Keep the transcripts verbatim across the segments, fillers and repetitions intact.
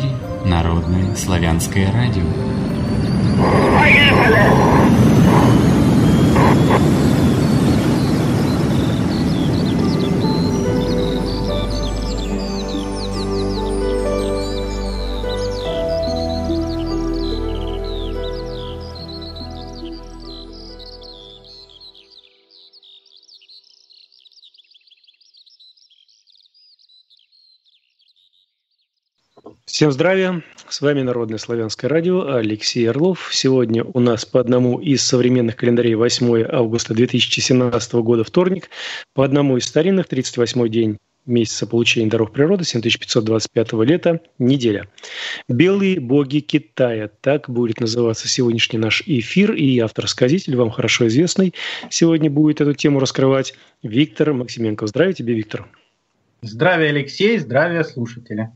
эфире Народное славянское радио. Всем здравия! С вами Народное славянское радио, Алексей Орлов. Сегодня у нас по одному из современных календарей восьмое августа две тысячи семнадцатого года вторник, по одному из старинных тридцать восьмой день месяца получения даров природы семь тысяч пятьсот двадцать пятого лета, неделя. «Белые боги Китая» – так будет называться сегодняшний наш эфир, и автор-сказитель, вам хорошо известный, сегодня будет эту тему раскрывать Виктор Максименков. Здравия тебе, Виктор! Здравия, Алексей! Здравия, слушатели!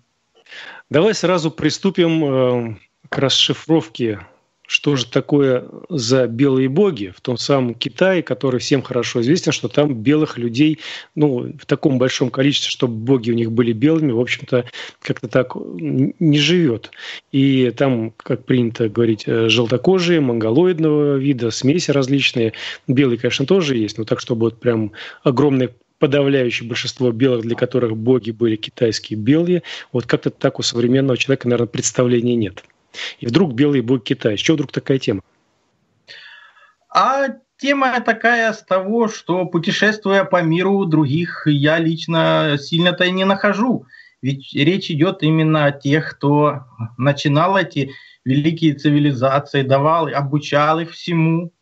Давай сразу приступим к расшифровке, что же такое за белые боги в том самом Китае, который всем хорошо известен, что там белых людей, ну, в таком большом количестве, чтобы боги у них были белыми, в общем-то, как-то так не живет. И там, как принято говорить, желтокожие, монголоидного вида, смеси различные. Белые, конечно, тоже есть, но так, чтобы вот прям огромные подавляющее большинство белых, для которых боги были китайские белые, вот как-то так у современного человека, наверное, представления нет. И вдруг белые боги Китая. С чего вдруг такая тема? А тема такая с того, что, путешествуя по миру других, я лично сильно-то и не нахожу. Ведь речь идет именно о тех, кто начинал эти великие цивилизации, давал, обучал их всему.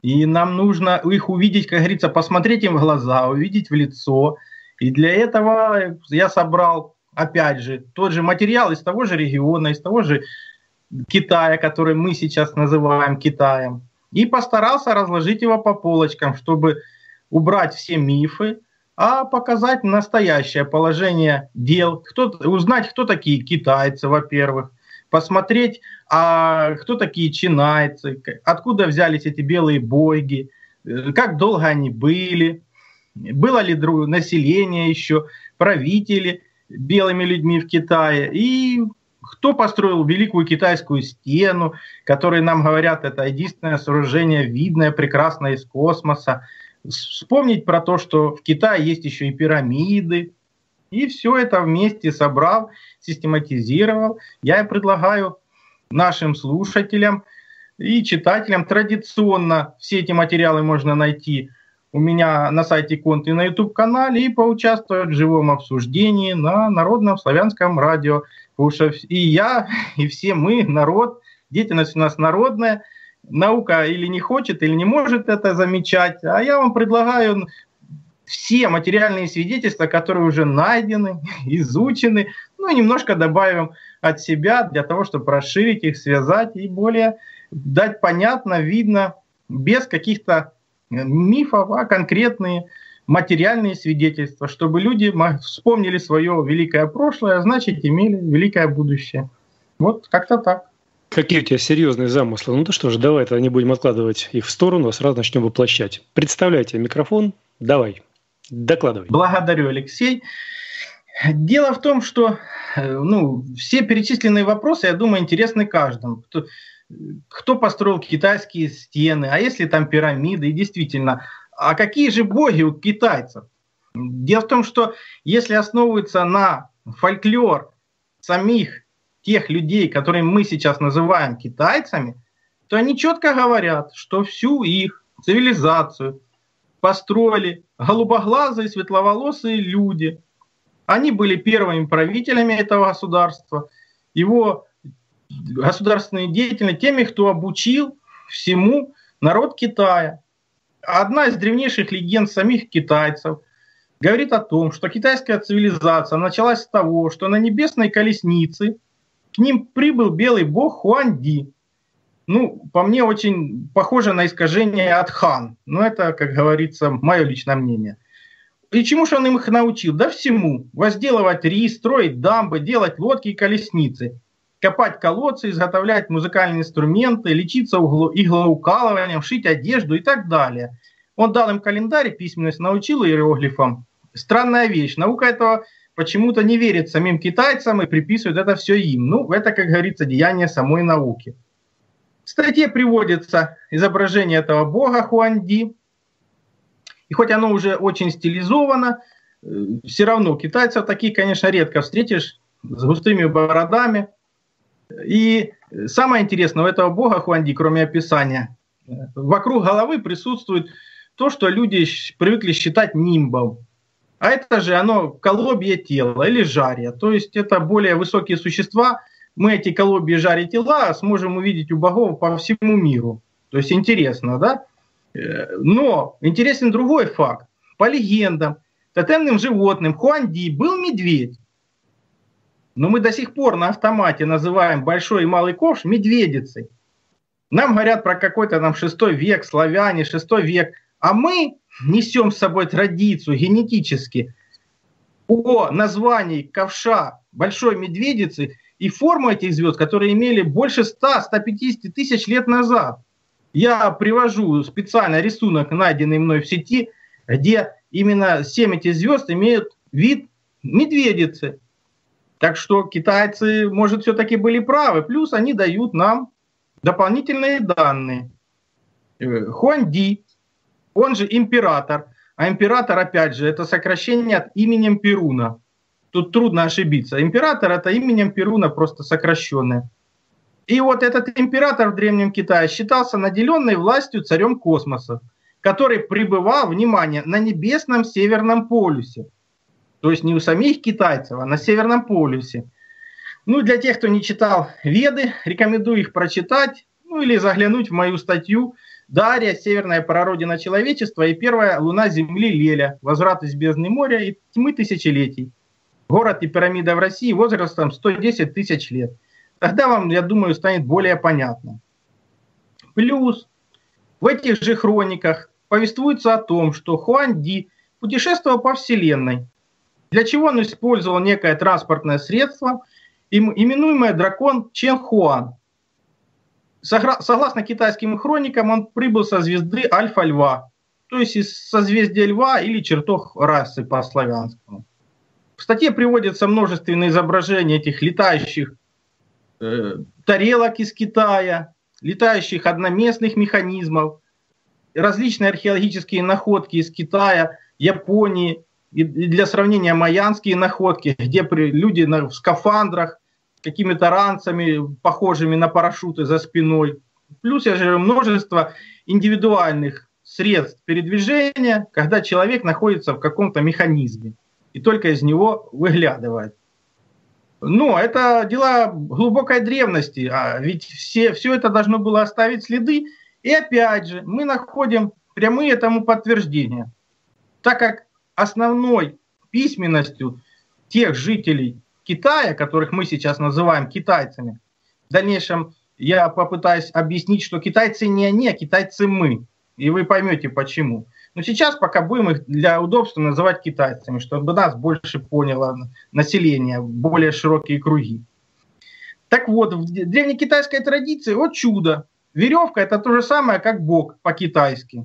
И нам нужно их увидеть, как говорится, посмотреть им в глаза, увидеть в лицо. И для этого я собрал, опять же, тот же материал из того же региона, из того же Китая, который мы сейчас называем Китаем. И постарался разложить его по полочкам, чтобы убрать все мифы, а показать настоящее положение дел. Кто, узнать, кто такие китайцы, во-первых. Посмотреть, а кто такие чинайцы, откуда взялись эти белые боги, как долго они были, было ли население еще, правители белыми людьми в Китае, и кто построил Великую Китайскую стену, которые нам говорят, это единственное сооружение, видное, прекрасное из космоса. Вспомнить про то, что в Китае есть еще и пирамиды. И все это вместе собрал, систематизировал. Я предлагаю нашим слушателям и читателям традиционно все эти материалы можно найти у меня на сайте Конты на YouTube-канале и поучаствовать в живом обсуждении на Народном славянском радио. Потому что и я, и все мы, народ, деятельность у нас народная. Наука или не хочет, или не может это замечать. А я вам предлагаю... Все материальные свидетельства, которые уже найдены, изучены, ну и немножко добавим от себя для того, чтобы расширить их, связать и более дать понятно, видно, без каких-то мифов, а конкретные материальные свидетельства, чтобы люди вспомнили свое великое прошлое, а значит, имели великое будущее. Вот как-то так. Какие у тебя серьезные замыслы? Ну то что же, давай тогда не будем откладывать их в сторону, а сразу начнем воплощать. Представляйте микрофон, давай. Докладывай. Благодарю, Алексей. Дело в том, что ну, все перечисленные вопросы, я думаю, интересны каждому. Кто, кто построил китайские стены, а если там пирамиды? И действительно, а какие же боги у китайцев? Дело в том, что если основывается на фольклор самих тех людей, которые мы сейчас называем китайцами, то они четко говорят, что всю их цивилизацию построили голубоглазые, светловолосые люди. Они были первыми правителями этого государства, его государственные деятели, теми, кто обучил всему народ Китая. Одна из древнейших легенд самих китайцев говорит о том, что китайская цивилизация началась с того, что на небесной колеснице к ним прибыл белый бог Хуан-Ди. Ну, по мне, очень похоже на искажение от хан. Но это, как говорится, мое личное мнение. И чему же он им их научил? Да всему. Возделывать рис, строить дамбы, делать лодки и колесницы, копать колодцы, изготовлять музыкальные инструменты, лечиться иглоукалыванием, шить одежду и так далее. Он дал им календарь, письменность, научил иероглифам. Странная вещь. Наука этого почему-то не верит самим китайцам и приписывают это все им. Ну, это, как говорится, деяние самой науки. В статье приводится изображение этого бога Хуан-Ди. И хоть оно уже очень стилизовано, все равно китайцев таких, конечно, редко встретишь с густыми бородами. И самое интересное у этого бога Хуан-Ди, кроме описания, вокруг головы присутствует то, что люди привыкли считать нимбом. А это же оно колобье тела или жарье. То есть это более высокие существа. Мы эти колобья, жарья тела сможем увидеть у богов по всему миру. То есть интересно, да? Но интересен другой факт. По легендам, тотемным животным Хуан-Ди был медведь. Но мы до сих пор на автомате называем большой и малый ковш медведицей. Нам говорят про какой-то там шестой век, славяне, шестой век. А мы несем с собой традицию генетически о названии ковша большой медведицы и форму этих звезд, которые имели больше ста — ста пятидесяти тысяч лет назад. Я привожу специально рисунок, найденный мной в сети, где именно семь этих звезд имеют вид медведицы. Так что китайцы, может, все-таки были правы. Плюс они дают нам дополнительные данные. Хуан-Ди, он же император. А император, опять же, это сокращение от имени Перуна. Тут трудно ошибиться. Император — это имя Перуна, просто сокращенное. И вот этот император в Древнем Китае считался наделенной властью царем космоса, который пребывал, внимание, на небесном Северном полюсе. То есть не у самих китайцев, а на Северном полюсе. Ну, для тех, кто не читал Веды, рекомендую их прочитать, ну или заглянуть в мою статью «Дарья. Северная прародина человечества и первая луна Земли Леля. Возврат из бездны моря и тьмы тысячелетий. Город и пирамида в России возрастом сто десять тысяч лет». Тогда вам, я думаю, станет более понятно. Плюс в этих же хрониках повествуется о том, что Хуан-Ди путешествовал по Вселенной, для чего он использовал некое транспортное средство, именуемое дракон Чен-Хуан. Согласно китайским хроникам, он прибыл со звезды Альфа-Льва, то есть из созвездия Льва или чертог расы по-славянскому. В статье приводятся множественные изображения этих летающих э, тарелок из Китая, летающих одноместных механизмов, различные археологические находки из Китая, Японии. И для сравнения, майянские находки, где люди в скафандрах, какими-то ранцами, похожими на парашюты за спиной. Плюс, я же, множество индивидуальных средств передвижения, когда человек находится в каком-то механизме и только из него выглядывает. Но это дела глубокой древности, а ведь все, все это должно было оставить следы. И опять же, мы находим прямые тому подтверждения, так как основной письменностью тех жителей Китая, которых мы сейчас называем китайцами. В дальнейшем я попытаюсь объяснить, что китайцы не они, а китайцы мы. И вы поймете почему. Но сейчас пока будем их для удобства называть китайцами, чтобы нас больше поняло население, более широкие круги. Так вот, в древнекитайской традиции, о чудо, веревка — это то же самое, как бог по-китайски.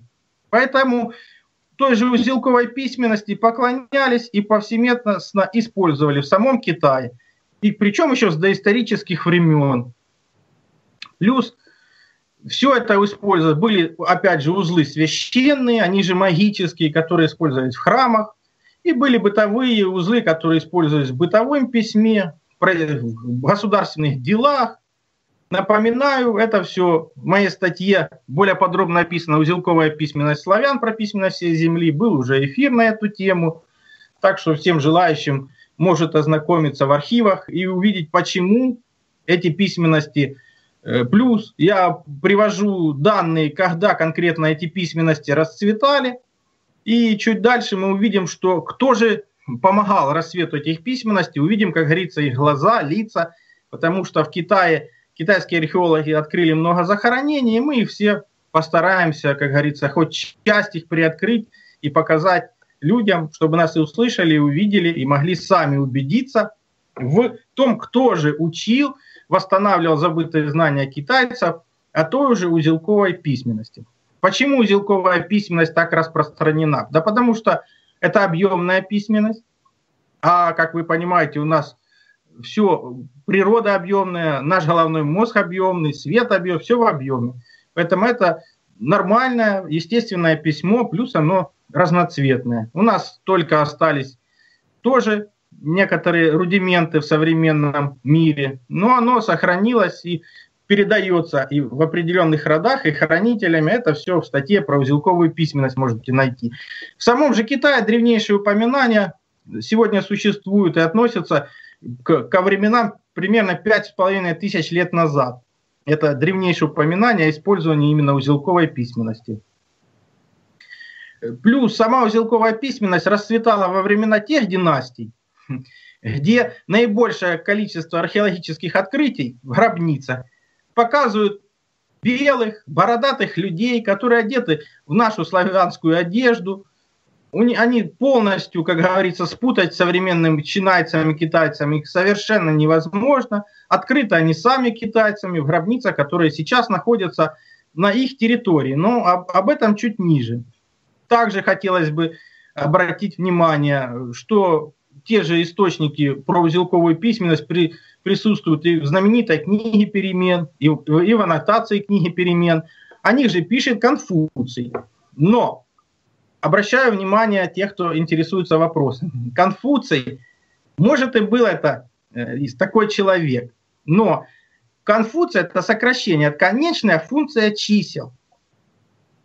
Поэтому той же узелковой письменности поклонялись и повсеместно использовали в самом Китае. И причем еще с доисторических времен. Плюс все это использовали, были опять же узлы священные, они же магические, которые использовались в храмах. И были бытовые узлы, которые использовались в бытовом письме, в государственных делах. Напоминаю, это все в моей статье более подробно описано «Узелковая письменность славян. Про письменность всей земли». Был уже эфир на эту тему. Так что всем желающим может ознакомиться в архивах и увидеть, почему эти письменности. Плюс я привожу данные, когда конкретно эти письменности расцветали. И чуть дальше мы увидим, что кто же помогал расцвету этих письменностей. Увидим, как говорится, их глаза, лица. Потому что в Китае китайские археологи открыли много захоронений, и мы их все постараемся, как говорится, хоть часть их приоткрыть и показать людям, чтобы нас и услышали, и увидели, и могли сами убедиться в том, кто же учил, восстанавливал забытые знания китайцев о той же узелковой письменности. Почему узелковая письменность так распространена? Да потому что это объемная письменность, А, как вы понимаете, у нас все, природа объемная, наш головной мозг объемный, свет объем, все в объеме. Поэтому это нормальное, естественное письмо, плюс оно разноцветное. У нас только остались тоже некоторые рудименты в современном мире, но оно сохранилось и передается и в определенных родах, и хранителями. Это все в статье про узелковую письменность можете найти. В самом же Китае древнейшие упоминания сегодня существуют и относятся к, ко временам примерно пять с половиной тысяч лет назад. Это древнейшие упоминания о использовании именно узелковой письменности. Плюс сама узелковая письменность расцветала во времена тех династий, где наибольшее количество археологических открытий в гробницах показывают белых, бородатых людей, которые одеты в нашу славянскую одежду. Они полностью, как говорится, спутать с современными чинайцами, китайцами их совершенно невозможно. Открыты они сами китайцами в гробницах, которые сейчас находятся на их территории. Но об, об этом чуть ниже. Также хотелось бы обратить внимание, что те же источники про узелковую письменность при, присутствуют и в знаменитой книге «Перемен», и, и в аннотации книги «Перемен». О них же пишет Конфуций. Но обращаю внимание тех, кто интересуется вопросом. Конфуций, может и был это такой человек, но Конфуций — это сокращение, это конечная функция чисел.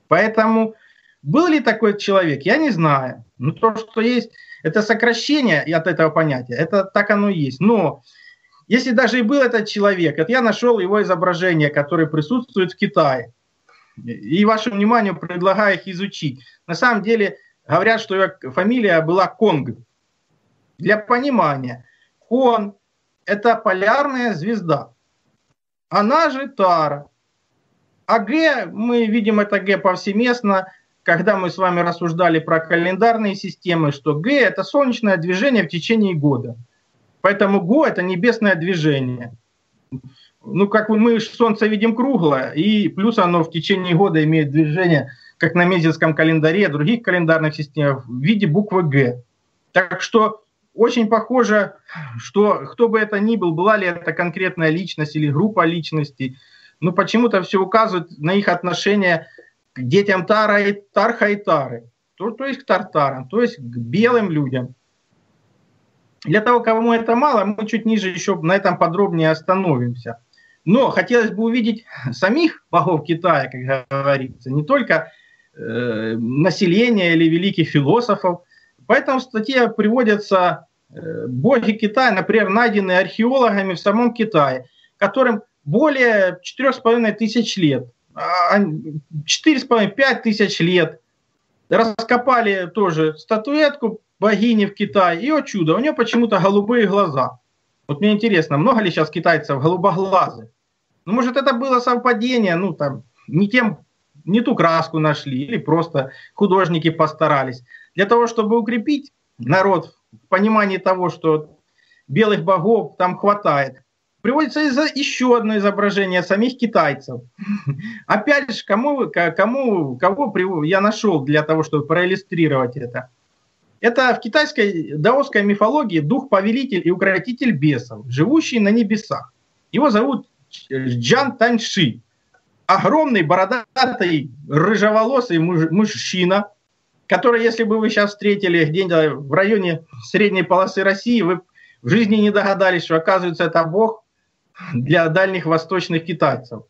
Поэтому был ли такой человек, я не знаю. Но то, что есть... Это сокращение от этого понятия, это так оно и есть. Но если даже и был этот человек, это я нашел его изображение, которое присутствует в Китае. И вашему вниманию предлагаю их изучить. На самом деле говорят, что его фамилия была Конг. Для понимания, Кон — это полярная звезда. Она же Тара. А Г, мы видим это Г повсеместно, когда мы с вами рассуждали про календарные системы, что Г — это солнечное движение в течение года. Поэтому Го — это небесное движение. Ну, как мы Солнце видим круглое, и плюс оно в течение года имеет движение, как на месяцком календаре, других календарных системах, в виде буквы Г. Так что очень похоже, что кто бы это ни был, была ли это конкретная личность или группа личностей, ну, почему-то все указывает на их отношение к детям Тара и Тарха и Тары, то, то есть к тартарам, то есть к белым людям. Для того, кому это мало, мы чуть ниже еще на этом подробнее остановимся. Но хотелось бы увидеть самих богов Китая, как говорится, не только э, население или великих философов. Поэтому в статье приводятся э, боги Китая, например, найденные археологами в самом Китае, которым более четырёх с половиной тысяч лет. четыре с половиной — пять тысяч лет. Раскопали тоже статуэтку богини в Китае. И, о чудо, у нее почему-то голубые глаза. Вот мне интересно, много ли сейчас китайцев голубоглазых? Ну, может, это было совпадение, ну, там, не тем, не ту краску нашли, или просто художники постарались. Для того, чтобы укрепить народ в понимании того, что белых богов там хватает, приводится еще одно изображение самих китайцев. Опять же, кому, кому, кого я нашел для того, чтобы проиллюстрировать это. Это в китайской даосской мифологии дух-повелитель и укротитель бесов, живущий на небесах. Его зовут Чжан Таньши. Огромный, бородатый, рыжеволосый мужчина, который, если бы вы сейчас встретили где-нибудь в районе средней полосы России, вы в жизни не догадались, что, оказывается, это бог для дальних восточных китайцев.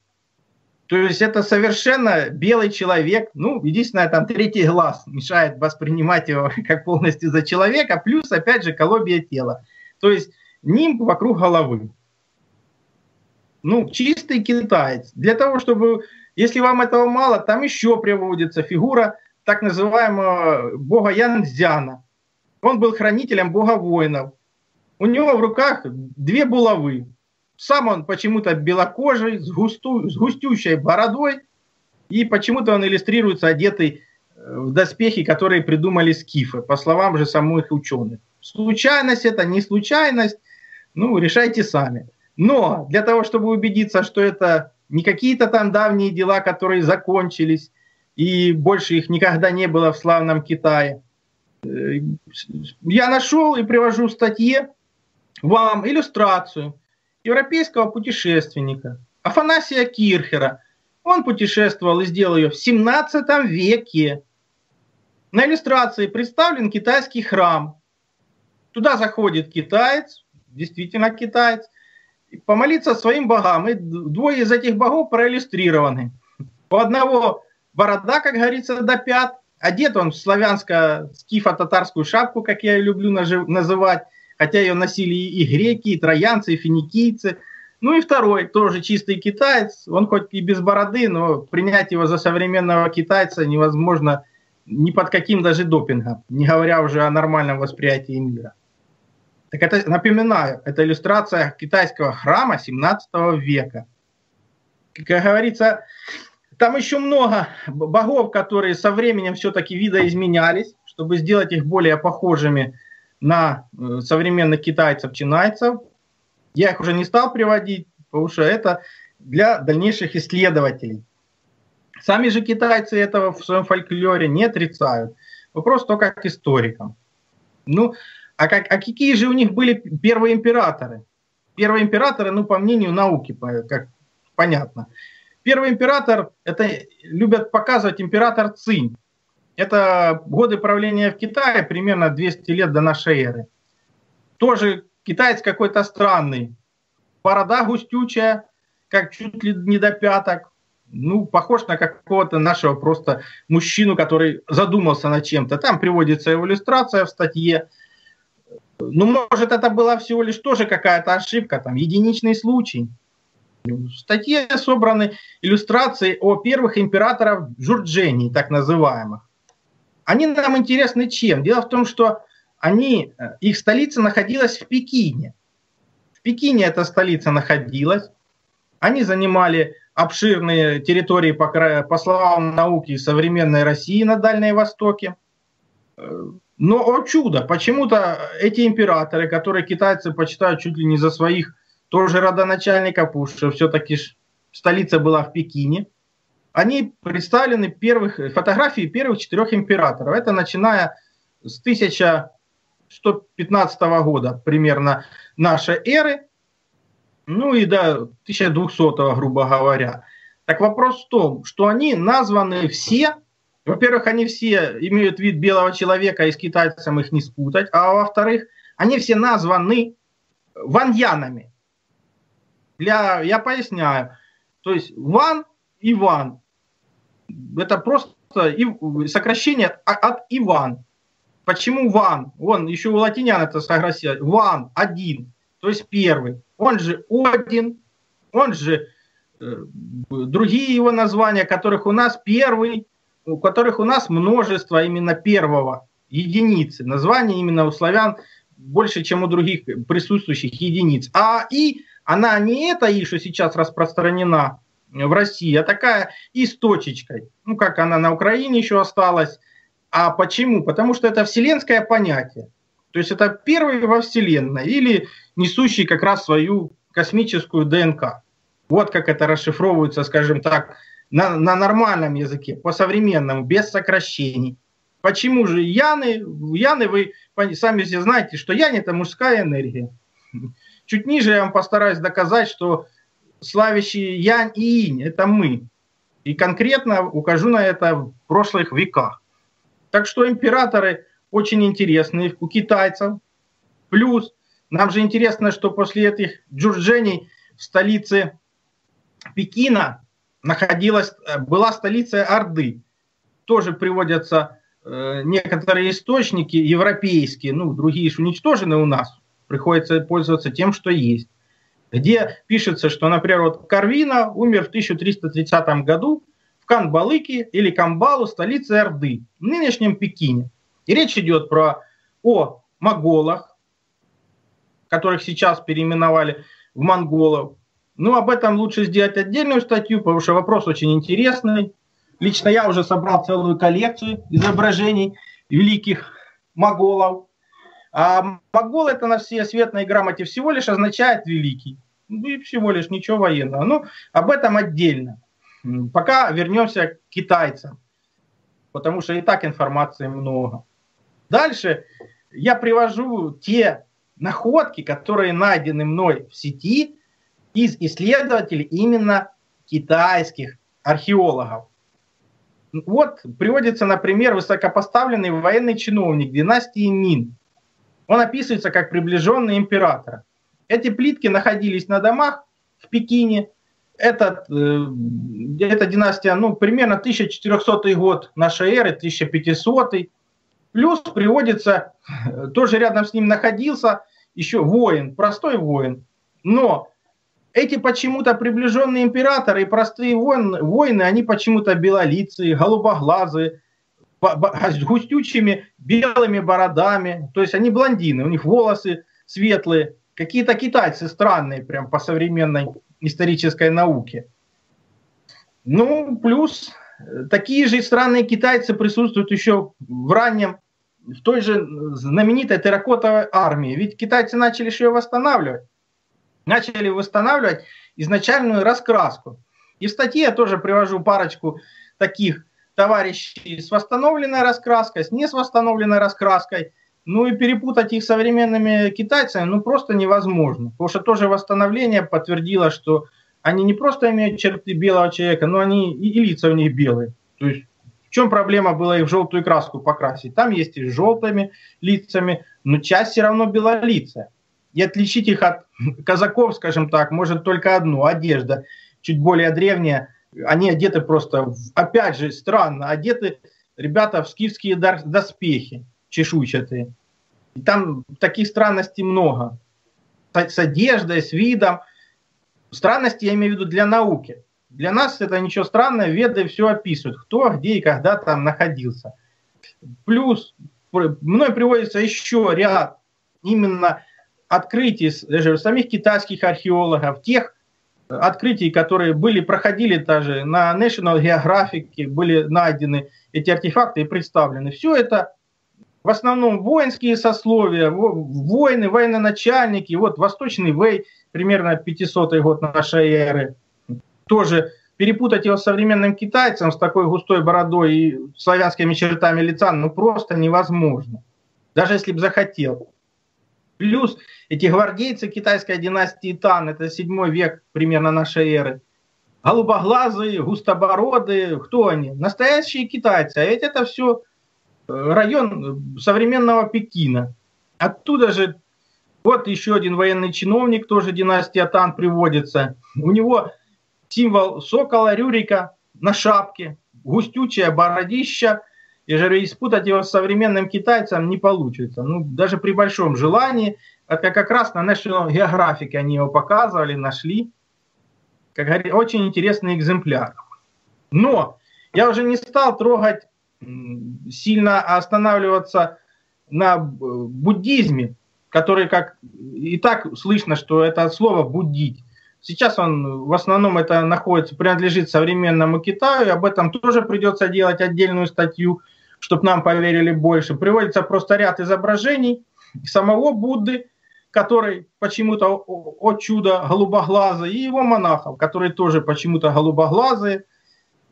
То есть это совершенно белый человек. Ну, единственное, там третий глаз мешает воспринимать его как полностью за человека. Плюс, опять же, колобье тело. То есть нимб вокруг головы. Ну, чистый китаец. Для того, чтобы, если вам этого мало, там еще приводится фигура так называемого бога Янзяна. Он был хранителем бога воинов. У него в руках две булавы. Сам он почему-то белокожий, с, густу, с густющей бородой. И почему-то он иллюстрируется одетый в доспехи, которые придумали скифы, по словам же самих ученых. Случайность это, не случайность, ну, решайте сами. Но для того, чтобы убедиться, что это не какие-то там давние дела, которые закончились, и больше их никогда не было в славном Китае, Я нашел и привожу в статье вам иллюстрацию европейского путешественника Афанасия Кирхера. Он путешествовал и сделал ее в семнадцатом веке. На иллюстрации представлен китайский храм. Туда заходит китаец, действительно китаец, помолиться своим богам. И двое из этих богов проиллюстрированы. У одного борода, как говорится, до пят. Одет он в славянско-скифо-татарскую шапку, как я ее люблю называть, хотя ее носили и греки, и троянцы, и финикийцы. Ну и второй, тоже чистый китаец, он хоть и без бороды, но принять его за современного китайца невозможно ни под каким даже допингом, не говоря уже о нормальном восприятии мира. Так это, напоминаю, это иллюстрация китайского храма семнадцатого века. Как говорится, там еще много богов, которые со временем все-таки видоизменялись, чтобы сделать их более похожими на современных китайцев-чинайцев. Я их уже не стал приводить, потому что это для дальнейших исследователей. Сами же китайцы этого в своем фольклоре не отрицают. Вопрос только к историкам. Ну, а, как, а какие же у них были первые императоры? Первые императоры, ну, по мнению науки, как понятно. Первый император, это любят показывать император Цинь. Это годы правления в Китае, примерно двести лет до нашей эры. Тоже китаец какой-то странный. Борода густючая, как чуть ли не до пяток. Ну, похож на какого-то нашего просто мужчину, который задумался над чем-то. Там приводится его иллюстрация в статье. Ну, может, это была всего лишь тоже какая-то ошибка, там, единичный случай. В статье собраны иллюстрации о первых императорах Журджени, так называемых. Они нам интересны чем? Дело в том, что они, их столица находилась в Пекине. В Пекине эта столица находилась. Они занимали обширные территории, по, по словам науки, современной России на Дальнем Востоке. Но, о чудо, почему-то эти императоры, которые китайцы почитают чуть ли не за своих тоже родоначальников, потому что все-таки столица была в Пекине, они представлены первых, фотографии первых четырех императоров. Это начиная с тысяча сто пятнадцатого года примерно нашей эры, ну и до тысяча двухсотого, грубо говоря. Так вопрос в том, что они названы все, во-первых, они все имеют вид белого человека, и с китайцем их не спутать, а во-вторых, они все названы ваньянами. Для, я поясняю, то есть Ван и Иван, это просто сокращение от Иван. Почему Ван? Он еще у латинян это сокращает. Ван, один, то есть первый. Он же Один, он же э, другие его названия, которых у нас первый, у которых у нас множество именно первого, единицы. Название именно у славян больше, чем у других присутствующих единиц. А И... Она не эта и, что сейчас распространена в России, а такая и с точечкой. Ну, как она на Украине еще осталась. А почему? Потому что это вселенское понятие. То есть это первый во Вселенной или несущий как раз свою космическую ДНК. Вот как это расшифровывается, скажем так, на, на нормальном языке, по-современному, без сокращений. Почему же Яны? Яны, вы сами все знаете, что Ян — это мужская энергия. Чуть ниже я вам постараюсь доказать, что славящие Янь и Инь — это мы. И конкретно укажу на это в прошлых веках. Так что императоры очень интересные у китайцев. Плюс нам же интересно, что после этих Джурдженей в столице Пекина находилась, была столица Орды. Тоже приводятся э, некоторые источники европейские, ну другие же уничтожены у нас. Приходится пользоваться тем, что есть. Где пишется, что, например, вот Карвина умер в тысяча триста тридцатом году в Канбалыке или Камбалу, столице Орды, в нынешнем Пекине. И речь идет про, о моголах, которых сейчас переименовали в монголов. Но об этом лучше сделать отдельную статью, потому что вопрос очень интересный. Лично я уже собрал целую коллекцию изображений великих моголов. А могол — это на всесветной грамоте всего лишь означает «великий». И всего лишь ничего военного. Ну, об этом отдельно. Пока вернемся к китайцам, потому что и так информации много. Дальше я привожу те находки, которые найдены мной в сети из исследователей именно китайских археологов. Вот приводится, например, высокопоставленный военный чиновник династии Мин. Он описывается как приближенный императора. Эти плитки находились на домах в Пекине. Этот, э, эта династия, ну, примерно тысяча четырехсотый год нашей эры, тысяча пятисотый. Плюс приводится, тоже рядом с ним находился еще воин, простой воин. Но эти почему-то приближенные императоры и простые воины, воины они почему-то белолицые, голубоглазые, с густючими белыми бородами. То есть они блондины, у них волосы светлые. Какие-то китайцы странные прям по современной исторической науке. Ну, плюс такие же странные китайцы присутствуют еще в раннем, в той же знаменитой терракотовой армии. Ведь китайцы начали еще ее восстанавливать. Начали восстанавливать изначальную раскраску. И в статье я тоже привожу парочку таких товарищей с восстановленной раскраской, с невосстановленной раскраской. Ну и перепутать их с современными китайцами ну просто невозможно. Потому что тоже восстановление подтвердило, что они не просто имеют черты белого человека, но они и лица у них белые. То есть в чем проблема была их в желтую краску покрасить? Там есть и с желтыми лицами, но часть все равно белолицая. И отличить их от казаков, скажем так, может только одно – одежда. Чуть более древняя. Они одеты просто, опять же, странно. Одеты ребята в скифские доспехи чешуйчатые. И там таких странностей много. С одеждой, с видом. Странности я имею в виду для науки. Для нас это ничего странного, веды все описывают, кто, где и когда там находился. Плюс, мной приводится еще ряд именно открытий даже самих китайских археологов, тех открытий, которые были, проходили даже на National Geographic, были найдены эти артефакты и представлены. Все это в основном воинские сословия, воины, военачальники. Вот Восточный Вэй, примерно пятисотый год нашей эры. Тоже перепутать его с современным китайцем, с такой густой бородой и славянскими чертами лица, ну просто невозможно. Даже если бы захотел. Плюс эти гвардейцы китайской династии Тан, это седьмой век примерно нашей эры. Голубоглазые, густобородые, кто они? Настоящие китайцы. А ведь это все район современного Пекина. Оттуда же вот еще один военный чиновник, тоже династия Тан приводится. У него символ сокола Рюрика на шапке, густючая бородища. И же испутать его с современным китайцем не получится. Ну, даже при большом желании, это как раз на National Geographic они его показывали, нашли. Как говорится, очень интересный экземпляр. Но я уже не стал трогать, сильно останавливаться на буддизме, который как и так слышно, что это слово «буддить». Сейчас он в основном это находится, принадлежит современному Китаю, об этом тоже придется делать отдельную статью, чтобы нам поверили больше. Приводится просто ряд изображений самого Будды, который почему-то, о чудо, голубоглазый, и его монахов, которые тоже почему-то голубоглазые,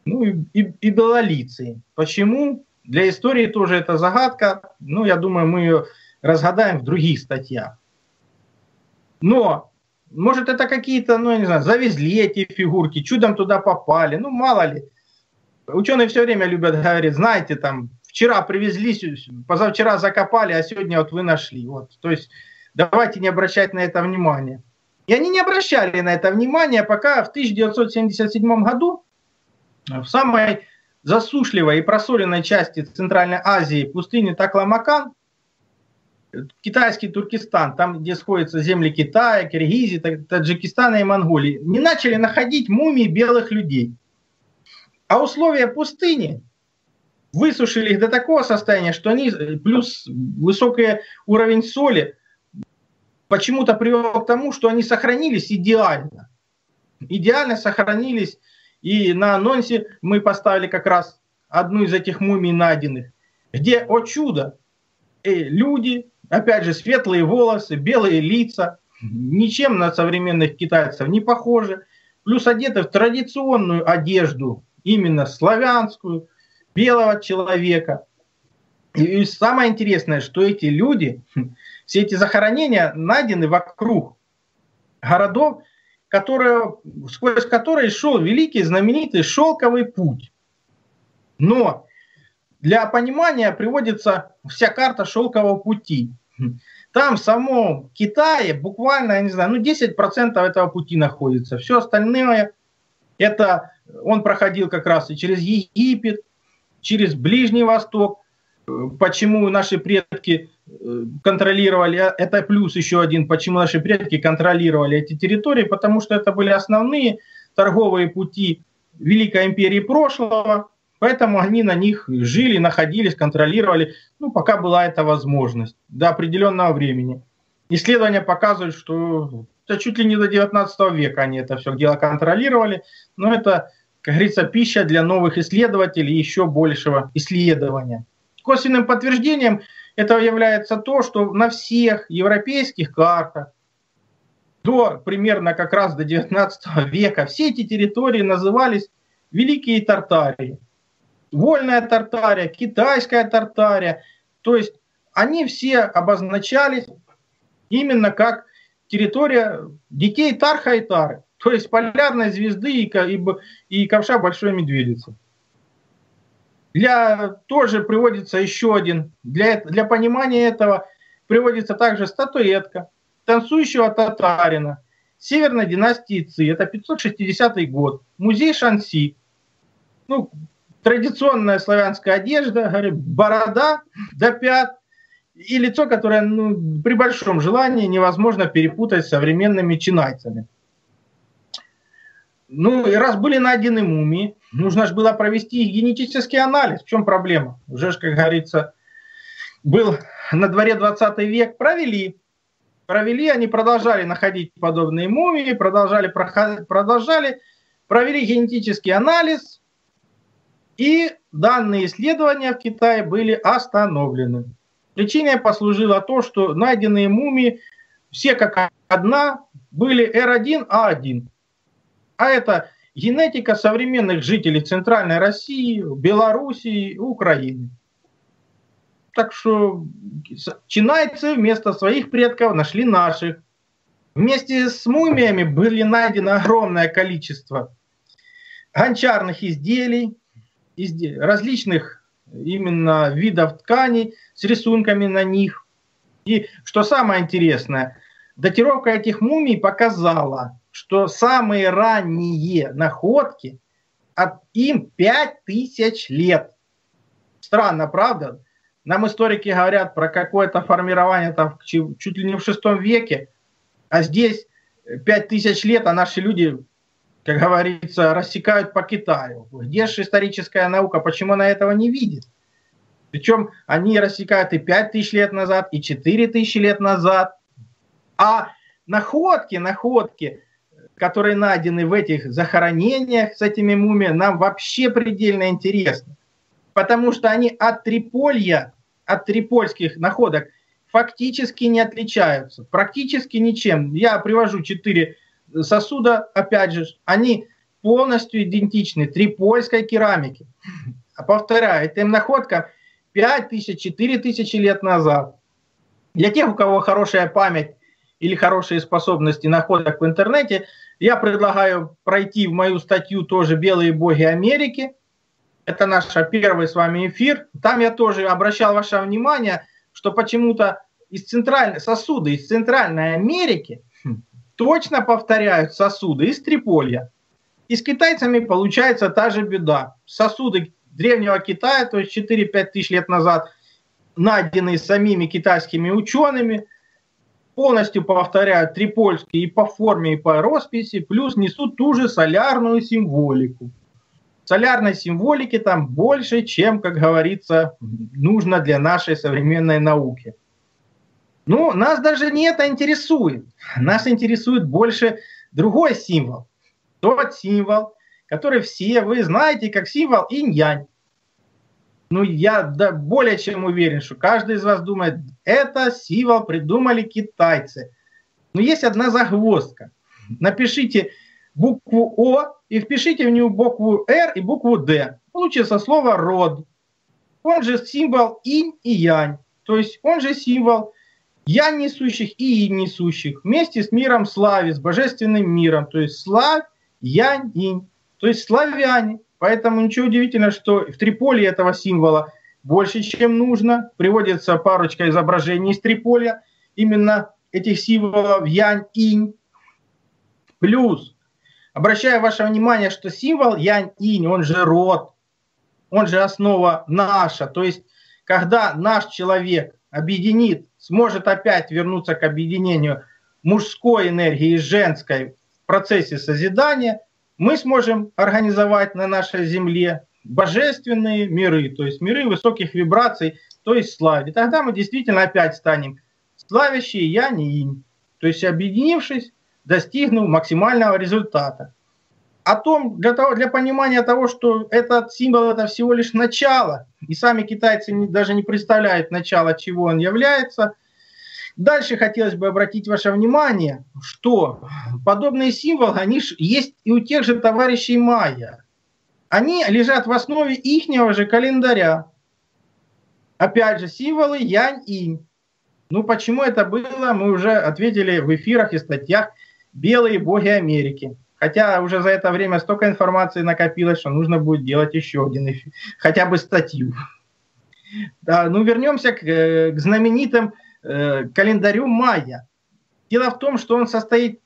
ну и, и, и белолицые. Почему? Для истории тоже это загадка, ну я думаю, мы ее разгадаем в других статьях. Но может это какие-то, ну я не знаю, завезли эти фигурки, чудом туда попали, ну мало ли. Ученые все время любят говорить, знаете, там вчера привезли, позавчера закопали, а сегодня вот вы нашли. Вот. То есть давайте не обращать на это внимания. И они не обращали на это внимания, пока в тысяча девятьсот семьдесят седьмом году в самой засушливой и просоленной части Центральной Азии, пустыни Такламакан, китайский Туркестан, там, где сходятся земли Китая, Киргизии, Таджикистана и Монголии, не начали находить мумии белых людей. А условия пустыни высушили их до такого состояния, что они, плюс высокий уровень соли, почему-то привел к тому, что они сохранились идеально. Идеально сохранились. И на анонсе мы поставили как раз одну из этих мумий найденных, где, о чудо, люди, опять же, светлые волосы, белые лица, ничем на современных китайцев не похожи. Плюс одеты в традиционную одежду, именно славянскую, белого человека. И самое интересное, что эти люди, все эти захоронения найдены вокруг городов, которые, сквозь которые шел великий знаменитый шелковый путь. Но для понимания приводится вся карта шелкового пути. Там в самом Китае буквально, я не знаю, ну десять процентов этого пути находится. Все остальное, это он проходил как раз и через Египет, через Ближний Восток. Почему наши предки контролировали, это плюс еще один, почему наши предки контролировали эти территории, потому что это были основные торговые пути Великой империи прошлого, поэтому они на них жили, находились, контролировали, ну, пока была эта возможность, до определенного времени. Исследования показывают, что это чуть ли не до девятнадцатого века они это все дело контролировали, но это, как говорится, пища для новых исследователей и еще большего исследования. Косвенным подтверждением этого является то, что на всех европейских картах до примерно как раз до девятнадцатого века все эти территории назывались Великие Тартарии. Вольная Тартария, Китайская Тартария. То есть они все обозначались именно как территория детей Тарха и Тары, то есть полярной звезды и ковша Большой Медведицы. Для, тоже приводится еще один, для, для понимания этого приводится также статуэтка танцующего татарина Северной династии Ци, это пятьсот шестидесятый год, музей Шанси. Ну, традиционная славянская одежда, говорю, борода до пят и лицо, которое ну, при большом желании невозможно перепутать с современными чинайцами. Ну, и раз были найдены мумии, нужно же было провести их генетический анализ. В чем проблема? Уже, как говорится, был на дворе двадцатый век, провели. Провели, они продолжали находить подобные мумии, продолжали, продолжали, провели генетический анализ, и данные исследования в Китае были остановлены. Причиной послужило то, что найденные мумии, все как одна, были эр один а один. А это генетика современных жителей Центральной России, Белоруссии, Украины. Так что чинайцы вместо своих предков нашли наших. Вместе с мумиями были найдено огромное количество гончарных изделий, изделий различных именно видов тканей с рисунками на них. И что самое интересное, датировка этих мумий показала, что самые ранние находки, от им пять тысяч лет. Странно, правда? Нам историки говорят про какое-то формирование там, чуть ли не в шестом веке, а здесь пять тысяч лет, а наши люди, как говорится, рассекают по Китаю. Где же историческая наука? Почему она этого не видит? Причем они рассекают и пять тысяч лет назад, и четыре тысячи лет назад. А находки, находки... которые найдены в этих захоронениях с этими мумиями, нам вообще предельно интересны. Потому что они от Триполья, от трипольских находок фактически не отличаются. Практически ничем. Я привожу четыре сосуда, опять же, они полностью идентичны трипольской керамике. Повторяю, это им находка пять тысяч — четыре тысячи лет назад. Для тех, у кого хорошая память или хорошие способности находок в интернете, я предлагаю пройти в мою статью тоже «Белые боги Америки». Это наш первый с вами эфир. Там я тоже обращал ваше внимание, что почему-то из центральной, сосуды из Центральной Америки точно повторяют сосуды из Триполья. И с китайцами получается та же беда. Сосуды древнего Китая, то есть четыре-пять тысяч лет назад, найденные самими китайскими учеными, полностью повторяют трипольские и по форме, и по росписи, плюс несут ту же солярную символику. Солярной символики там больше, чем, как говорится, нужно для нашей современной науки. Но нас даже не это интересует. Нас интересует больше другой символ. Тот символ, который все вы знаете как символ инь-янь. Ну, я да, более чем уверен, что каждый из вас думает, это символ придумали китайцы. Но есть одна загвоздка. Напишите букву О и впишите в нее букву Р и букву Д. Получится слово род. он же символ инь и янь, то есть он же символ янь несущих и инь несущих, вместе с миром слави, с божественным миром, то есть славь, янь, инь, то есть славяне. Поэтому ничего удивительного, что в Триполье этого символа больше, чем нужно. Приводится парочка изображений из Триполья, именно этих символов янь, инь. Плюс, обращаю ваше внимание, что символ янь, инь, он же род, он же основа наша. То есть, когда наш человек объединит, сможет опять вернуться к объединению мужской энергии и женской в процессе созидания, мы сможем организовать на нашей земле божественные миры, то есть миры высоких вибраций, то есть славы. И тогда мы действительно опять станем славящие янь и инь, то есть объединившись, достигнув максимального результата. О том, для, того, для понимания того, что этот символ — это всего лишь начало, и сами китайцы не, даже не представляют начало, чего он является. Дальше хотелось бы обратить ваше внимание, что подобные символы, они ж есть и у тех же товарищей майя. Они лежат в основе ихнего же календаря. Опять же, символы янь-инь. Ну почему это было, мы уже ответили в эфирах и статьях «Белые боги Америки». Хотя уже за это время столько информации накопилось, что нужно будет делать еще один эфир, хотя бы статью. Да, ну вернемся к, к знаменитым э, календарю майя. Дело в том, что он состоит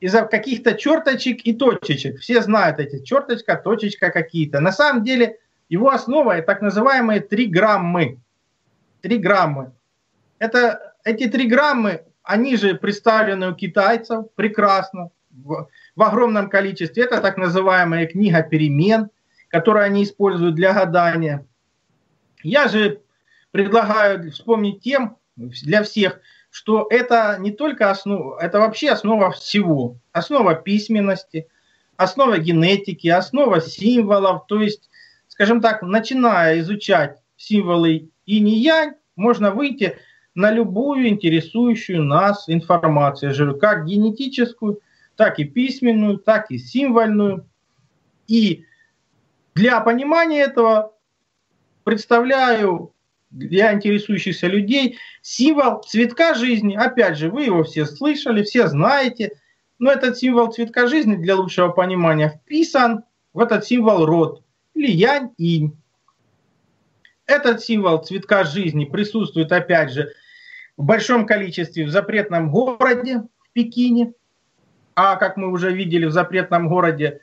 из каких-то черточек и точечек. Все знают эти черточка, точечка какие-то. На самом деле его основа — так называемые три граммы. Три граммы. Это, эти три граммы, они же представлены у китайцев прекрасно, в, в огромном количестве. Это так называемая книга перемен, которую они используют для гадания. Я же предлагаю вспомнить тем для всех, что это не только основа, это вообще основа всего. Основа письменности, основа генетики, основа символов. То есть, скажем так, начиная изучать символы инь и янь, можно выйти на любую интересующую нас информацию, как генетическую, так и письменную, так и символьную. И для понимания этого представляю для интересующихся людей символ цветка жизни. Опять же, вы его все слышали, все знаете, но этот символ цветка жизни для лучшего понимания вписан в этот символ род или янь-инь. Этот символ цветка жизни присутствует, опять же, в большом количестве в запретном городе, в Пекине. А как мы уже видели, в запретном городе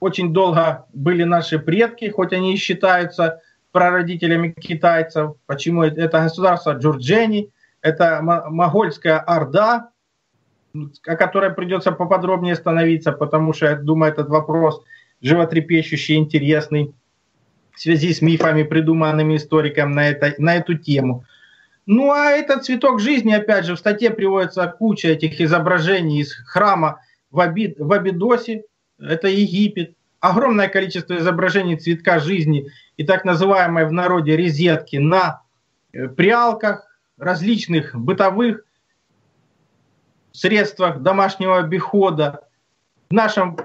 очень долго были наши предки, хоть они и считаются прародителями китайцев. Почему? Это государство Журджени, это монгольская орда, о которой придется поподробнее становиться, потому что, я думаю, этот вопрос животрепещущий, интересный, в связи с мифами, придуманными историком на, это, на эту тему. Ну а этот цветок жизни, опять же, в статье приводится куча этих изображений из храма в, Аби, в Абидосе, это Египет. Огромное количество изображений цветка жизни и так называемой в народе резетки на прялках, различных бытовых средствах домашнего обихода, в нашем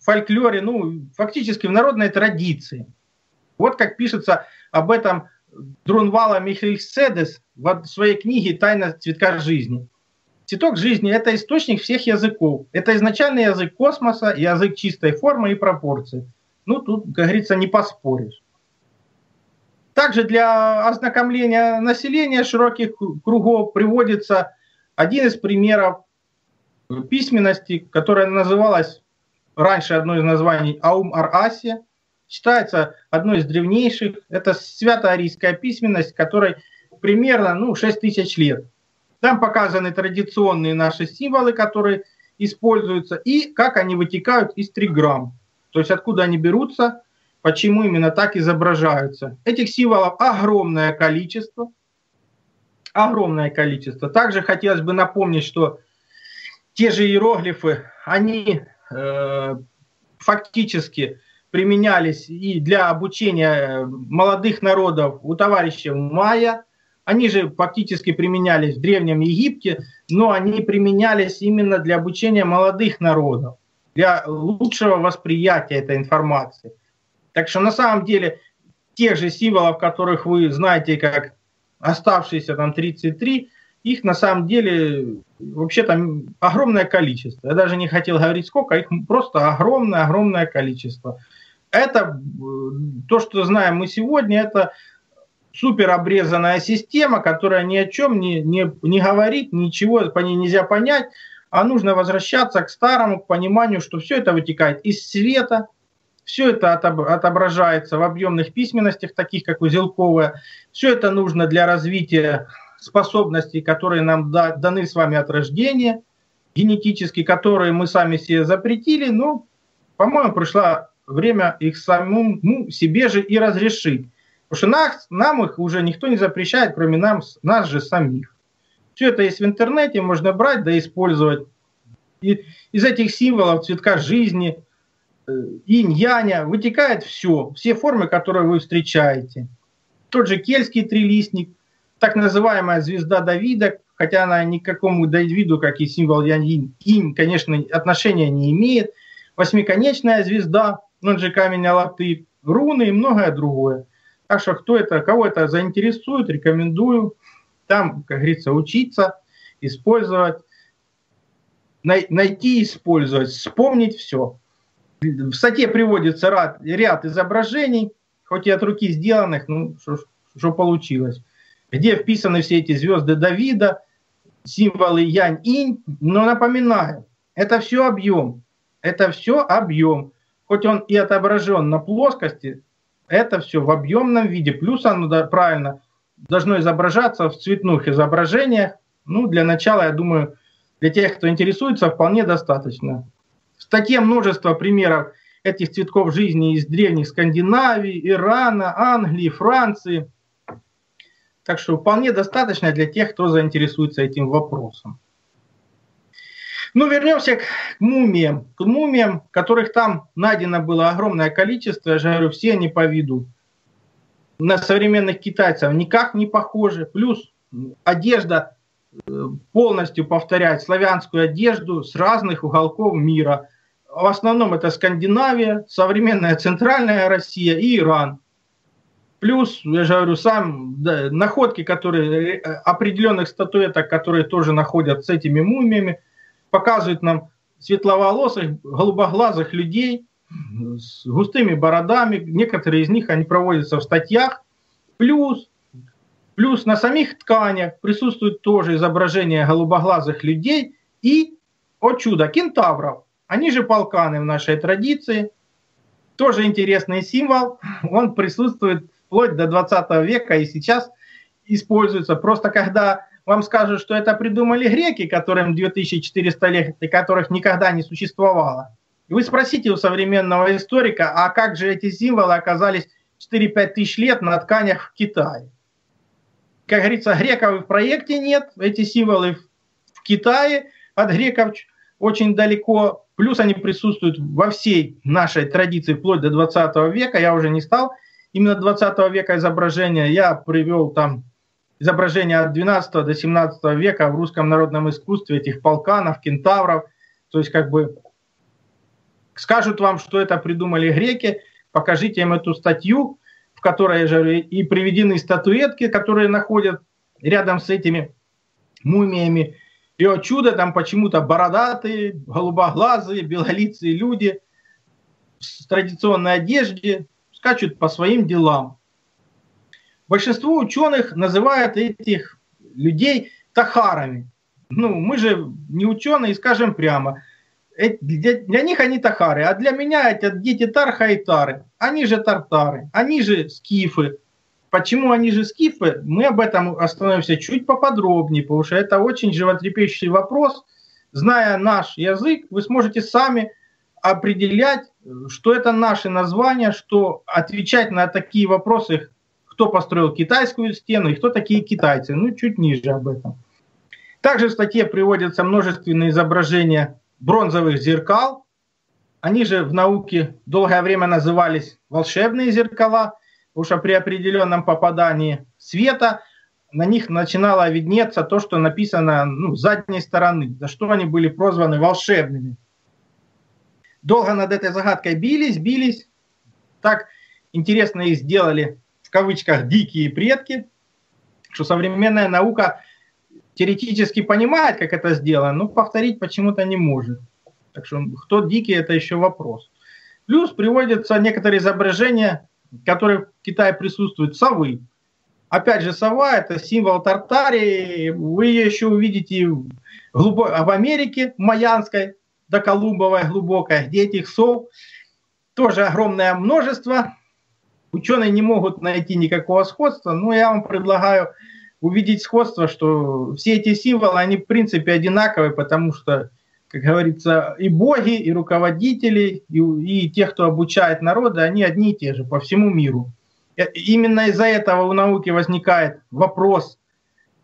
фольклоре, ну фактически в народной традиции. Вот как пишется об этом Друнвала Михельседес в своей книге «Тайна цветка жизни». Цветок жизни — это источник всех языков. Это изначальный язык космоса, язык чистой формы и пропорции. Ну, тут, как говорится, не поспоришь. Также для ознакомления населения широких кругов приводится один из примеров письменности, которая называлась раньше одно из названий «Аум-Ар-Асия». Считается одной из древнейших. Это свято-арийская письменность, которой примерно ну, шесть тысяч лет. Там показаны традиционные наши символы, которые используются, и как они вытекают из триграмм. То есть откуда они берутся, почему именно так изображаются. Этих символов огромное количество. Огромное количество. Также хотелось бы напомнить, что те же иероглифы, они э, фактически применялись и для обучения молодых народов у товарищей майя. Они же фактически применялись в Древнем Египте, но они применялись именно для обучения молодых народов, для лучшего восприятия этой информации. Так что на самом деле тех же символов, которых вы знаете как оставшиеся там тридцать три, их на самом деле вообще там огромное количество. Я даже не хотел говорить сколько, их просто огромное-огромное количество. Это то, что знаем мы сегодня, это супер обрезанная система, которая ни о чем не, не, не говорит, ничего по ней нельзя понять, а нужно возвращаться к старому, к пониманию, что все это вытекает из света, все это отображается в объемных письменностях, таких как узелковая, все это нужно для развития способностей, которые нам даны с вами от рождения, генетически, которые мы сами себе запретили, но, по-моему, пришло время их самому себе же и разрешить. Потому что нас, нам их уже никто не запрещает, кроме нам, нас же самих. Все это есть в интернете, можно брать, да использовать. И из этих символов цветка жизни, инь-яня, вытекает все, все формы, которые вы встречаете. Тот же кельтский трилистник, так называемая звезда Давида, хотя она ни к какому Давиду, как и символ янь-инь, конечно, отношения не имеет. Восьмиконечная звезда, он же камень Алапты, руны и многое другое. Так что кто это, кого это заинтересует, рекомендую там, как говорится, учиться, использовать, най- найти, использовать, вспомнить все. В статье приводится ряд, ряд изображений, хоть и от руки сделанных, ну что получилось, где вписаны все эти звезды Давида, символы янь-инь, но напоминаю, это все объем, это все объем, хоть он и отображен на плоскости. Это все в объемном виде, плюс оно да, правильно должно изображаться в цветных изображениях. Ну, для начала, я думаю, для тех, кто интересуется, вполне достаточно. В статье множество примеров этих цветков жизни из древних Скандинавии, Ирана, Англии, Франции. Так что вполне достаточно для тех, кто заинтересуется этим вопросом. Ну, вернемся к мумиям, к мумиям, которых там найдено было огромное количество, я же говорю, все они по виду на современных китайцев никак не похожи, плюс одежда полностью повторяет славянскую одежду с разных уголков мира. В основном это Скандинавия, современная центральная Россия и Иран. Плюс, я же говорю, сам, да, находки, которые, определенных статуэток, которые тоже находят с этими мумиями, показывают нам светловолосых, голубоглазых людей с густыми бородами. Некоторые из них они проводятся в статьях. Плюс, плюс на самих тканях присутствует тоже изображение голубоглазых людей и, о чудо, кентавров. Они же полканы в нашей традиции. Тоже интересный символ. Он присутствует вплоть до двадцатого века и сейчас используется. Просто когда вам скажут, что это придумали греки, которым две тысячи четыреста лет, и которых никогда не существовало. И вы спросите у современного историка, а как же эти символы оказались четыре-пять тысяч лет на тканях в Китае? Как говорится, греков в проекте нет, эти символы в Китае от греков очень далеко. Плюс они присутствуют во всей нашей традиции вплоть до двадцатого века. Я уже не стал именно двадцатого века изображения, я привел там изображения от двенадцатого до семнадцатого века в русском народном искусстве этих полканов, кентавров. То есть как бы скажут вам, что это придумали греки, покажите им эту статью, в которой же и приведены статуэтки, которые находят рядом с этими мумиями. И о чудо, там почему-то бородатые, голубоглазые, белолицые люди в традиционной одежде скачут по своим делам. Большинство ученых называют этих людей тахарами. Ну, мы же не ученые, скажем прямо. Для них они тахары, а для меня это дети тарха и тары. Они же тартары, они же скифы. Почему они же скифы? Мы об этом остановимся чуть поподробнее, потому что это очень животрепещущий вопрос. Зная наш язык, вы сможете сами определять, что это наши названия, что отвечать на такие вопросы, кто построил китайскую стену и кто такие китайцы. Ну, чуть ниже об этом. Также в статье приводятся множественные изображения бронзовых зеркал. Они же в науке долгое время назывались волшебные зеркала, потому что при определенном попадании света на них начинало виднеться то, что написано, ну, с задней стороны, за что они были прозваны волшебными. Долго над этой загадкой бились, бились. Так интересно их сделали в кавычках дикие предки, что современная наука теоретически понимает, как это сделано, но повторить почему-то не может. Так что кто дикий, это еще вопрос. Плюс приводятся некоторые изображения, которые в Китае присутствуют, совы. Опять же, сова — это символ Тартарии. Вы ее еще увидите в, глубок... в Америке, майянской, до Колумбовой глубокой, где этих сов тоже огромное множество. Ученые не могут найти никакого сходства, но я вам предлагаю увидеть сходство, что все эти символы, они в принципе одинаковые, потому что, как говорится, и боги, и руководители, и, и те, кто обучает народы, они одни и те же по всему миру. Именно из-за этого у науки возникает вопрос,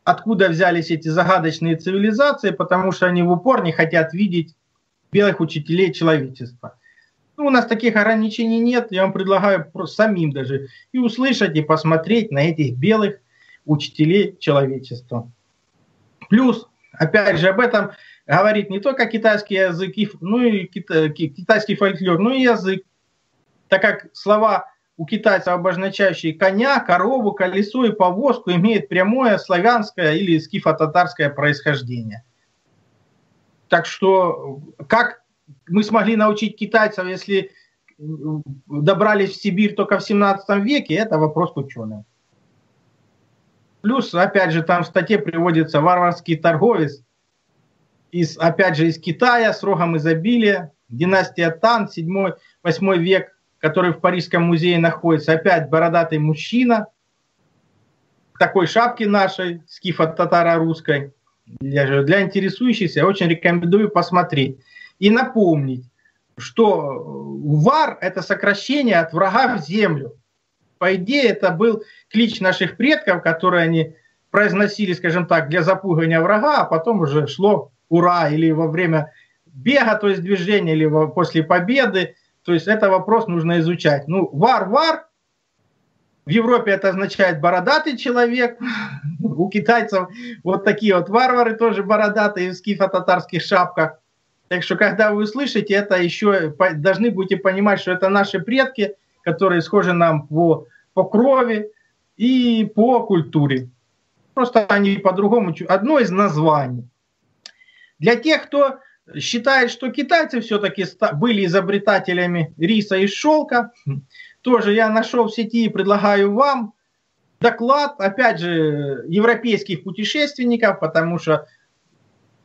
откуда взялись эти загадочные цивилизации, потому что они в упор не хотят видеть белых учителей человечества. Ну, у нас таких ограничений нет, я вам предлагаю самим даже и услышать, и посмотреть на этих белых учителей человечества. Плюс, опять же, об этом говорит не только китайский язык, ну и кита- китайский фольклор, но и язык, так как слова у китайцев, обозначающие коня, корову, колесо и повозку, имеют прямое славянское или скифо-татарское происхождение. Так что как мы смогли научить китайцев, если добрались в Сибирь только в семнадцатом веке, это вопрос к ученым. Плюс, опять же, там в статье приводится варварский торговец, из, опять же, из Китая с рогом изобилия, династия Тан, седьмой-восьмой век, который в Парижском музее находится, опять бородатый мужчина, такой шапки нашей, скифо-татаро-русской. Для, для интересующихся очень рекомендую посмотреть. И напомнить, что вар — это сокращение от врага в землю. По идее, это был клич наших предков, который они произносили, скажем так, для запугивания врага, а потом уже шло ура, или во время бега, то есть движения, или во, после победы. То есть этот вопрос нужно изучать. Ну, вар-вар, в Европе это означает бородатый человек, у китайцев вот такие вот варвары тоже бородатые, в скифо-татарских шапках. Так что, когда вы услышите это, еще должны будете понимать, что это наши предки, которые схожи нам по, по крови и по культуре. Просто они по-другому, одно из названий. Для тех, кто считает, что китайцы все-таки были изобретателями риса и шелка, тоже я нашел в сети и предлагаю вам доклад, опять же, европейских путешественников, потому что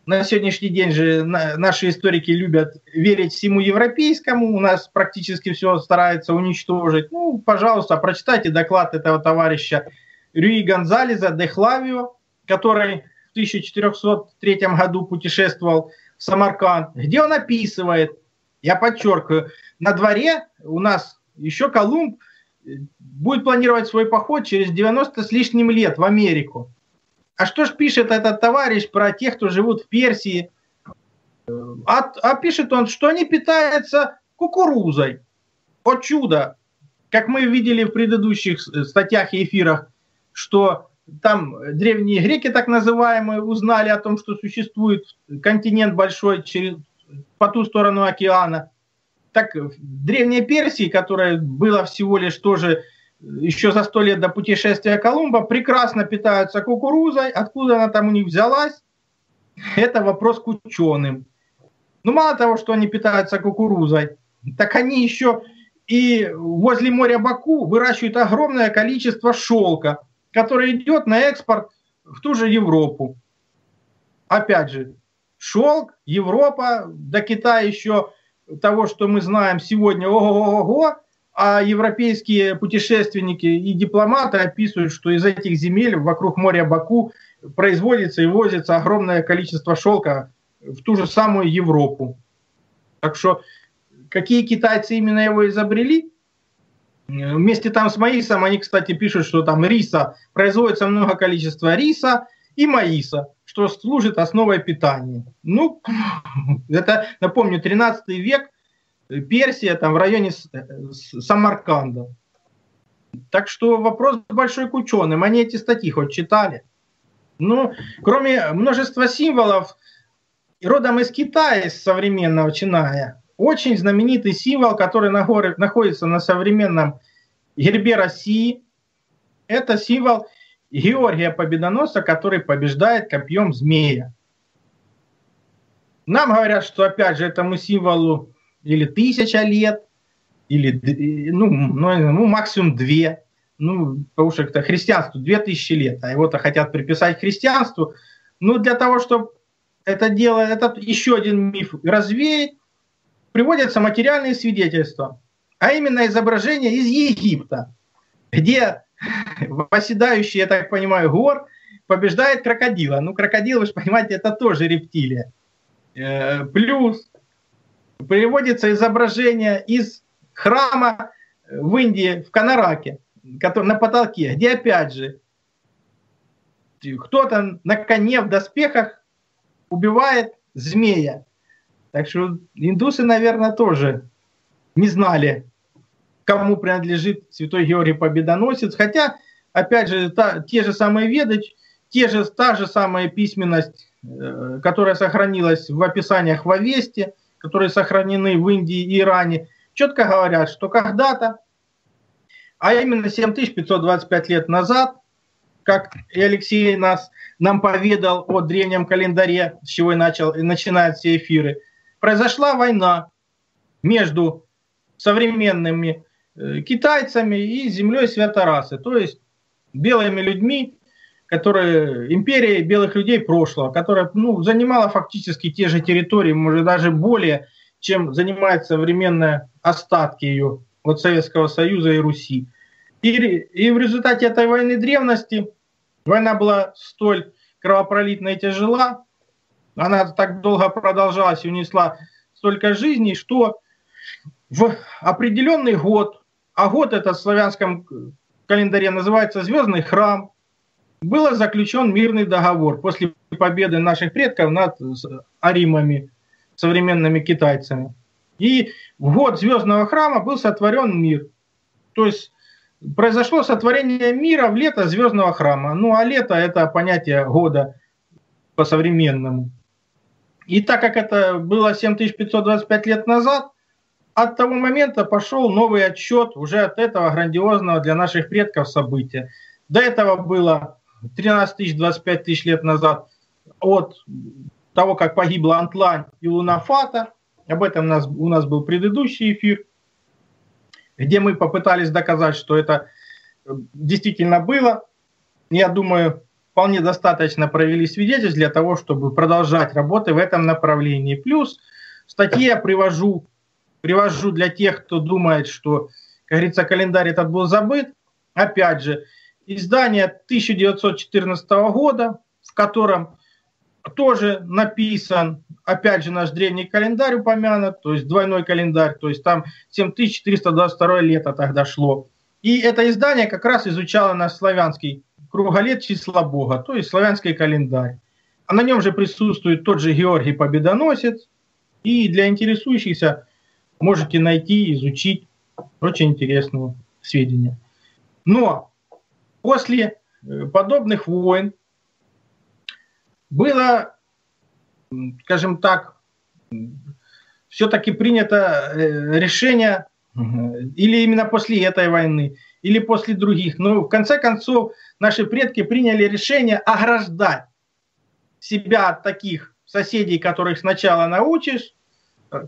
на сегодняшний день же наши историки любят верить всему европейскому, у нас практически все стараются уничтожить. Ну, пожалуйста, прочитайте доклад этого товарища Рюи Гонзалеза де Хлавио, который в тысяча четырехсот третьем году путешествовал в Самарканд, где он описывает, я подчеркиваю, на дворе у нас еще Колумб будет планировать свой поход через девяносто с лишним лет в Америку. А что ж пишет этот товарищ про тех, кто живут в Персии? А, а пишет он, что они питаются кукурузой. О чудо! Как мы видели в предыдущих статьях и эфирах, что там древние греки, так называемые, узнали о том, что существует континент большой через, по ту сторону океана. Так в древней Персии, которая была всего лишь тоже... еще за сто лет до путешествия Колумба, прекрасно питаются кукурузой. Откуда она там у них взялась? Это вопрос к ученым. Ну, мало того, что они питаются кукурузой, так они еще и возле моря Баку выращивают огромное количество шелка, который идет на экспорт в ту же Европу. Опять же, шелк, Европа, до Китая еще того, что мы знаем сегодня, ого-го-го-го. А европейские путешественники и дипломаты описывают, что из этих земель вокруг моря Баку производится и возится огромное количество шелка в ту же самую Европу. Так что какие китайцы именно его изобрели? Вместе там с маисом они, кстати, пишут, что там риса, производится много количества риса и маиса, что служит основой питания. Ну, это, напомню, тринадцатый век. Персия, там в районе Самарканда. Так что вопрос большой к ученым. Они эти статьи хоть читали. Но кроме множества символов, родом из Китая, современного Чиная, очень знаменитый символ, который находится на современном гербе России, Это символ Георгия Победоносца, который побеждает копьем змея. Нам говорят, что опять же этому символу или тысяча лет, или ну, ну, максимум две. Ну, потому что это христианству две тысячи лет, а его-то хотят приписать христианству. Ну, для того, чтобы это дело, этот еще один миф развеять, приводятся материальные свидетельства, а именно изображение из Египта, где восседающий, я так понимаю, гор побеждает крокодила. Ну, крокодил, вы же понимаете, это тоже рептилия. Плюс приводится изображение из храма в Индии, в Канараке, который на потолке, где опять же кто-то на коне в доспехах убивает змея. Так что индусы, наверное, тоже не знали, кому принадлежит святой Георгий Победоносец. Хотя, опять же, та, те же самые Веды, те же, та же самая письменность, э, которая сохранилась в описаниях в Авесте, которые сохранены в Индии и Иране, четко говорят, что когда-то, а именно семь тысяч пятьсот двадцать пять лет назад, как и Алексей нас, нам поведал о древнем календаре, с чего и начал, и начинают все эфиры, произошла война между современными э, китайцами и землей святорасы, то есть белыми людьми, которые, империей белых людей прошлого, которая ну, занимала фактически те же территории, может даже более, чем занимают современные остатки ее от Советского Союза и Руси. И, и в результате этой войны древности, война была столь кровопролитна и тяжела, она так долго продолжалась и унесла столько жизней, что в определенный год, а год это в славянском календаре называется «Звездный храм», был заключен мирный договор после победы наших предков над аримами, современными китайцами. И в год Звездного храма был сотворен мир. То есть произошло сотворение мира в лето Звездного храма. Ну а лето — это понятие года по-современному. И так как это было семь тысяч пятьсот двадцать пять лет назад, от того момента пошел новый отсчет уже от этого грандиозного для наших предков события. До этого было тринадцать тысяч, двадцать пять тысяч лет назад от того, как погибла Антлань и Лунафата. Об этом у нас, у нас был предыдущий эфир, где мы попытались доказать, что это действительно было. Я думаю, вполне достаточно провели свидетельств для того, чтобы продолжать работы в этом направлении. Плюс в статье я привожу, привожу для тех, кто думает, что, как говорится, календарь этот был забыт. Опять же, издание тысяча девятьсот четырнадцатого года, в котором тоже написан, опять же, наш древний календарь упомянут, то есть двойной календарь, то есть там семь тысяч четыреста двадцать два лето тогда шло. И это издание как раз изучало наш славянский круголет числа Бога, то есть славянский календарь. А на нем же присутствует тот же Георгий Победоносец. И для интересующихся можете найти, изучить очень интересные сведения. Но после подобных войн было, скажем так, все-таки принято решение, или именно после этой войны, или после других. Но в конце концов наши предки приняли решение ограждать себя от таких соседей, которых сначала научишь,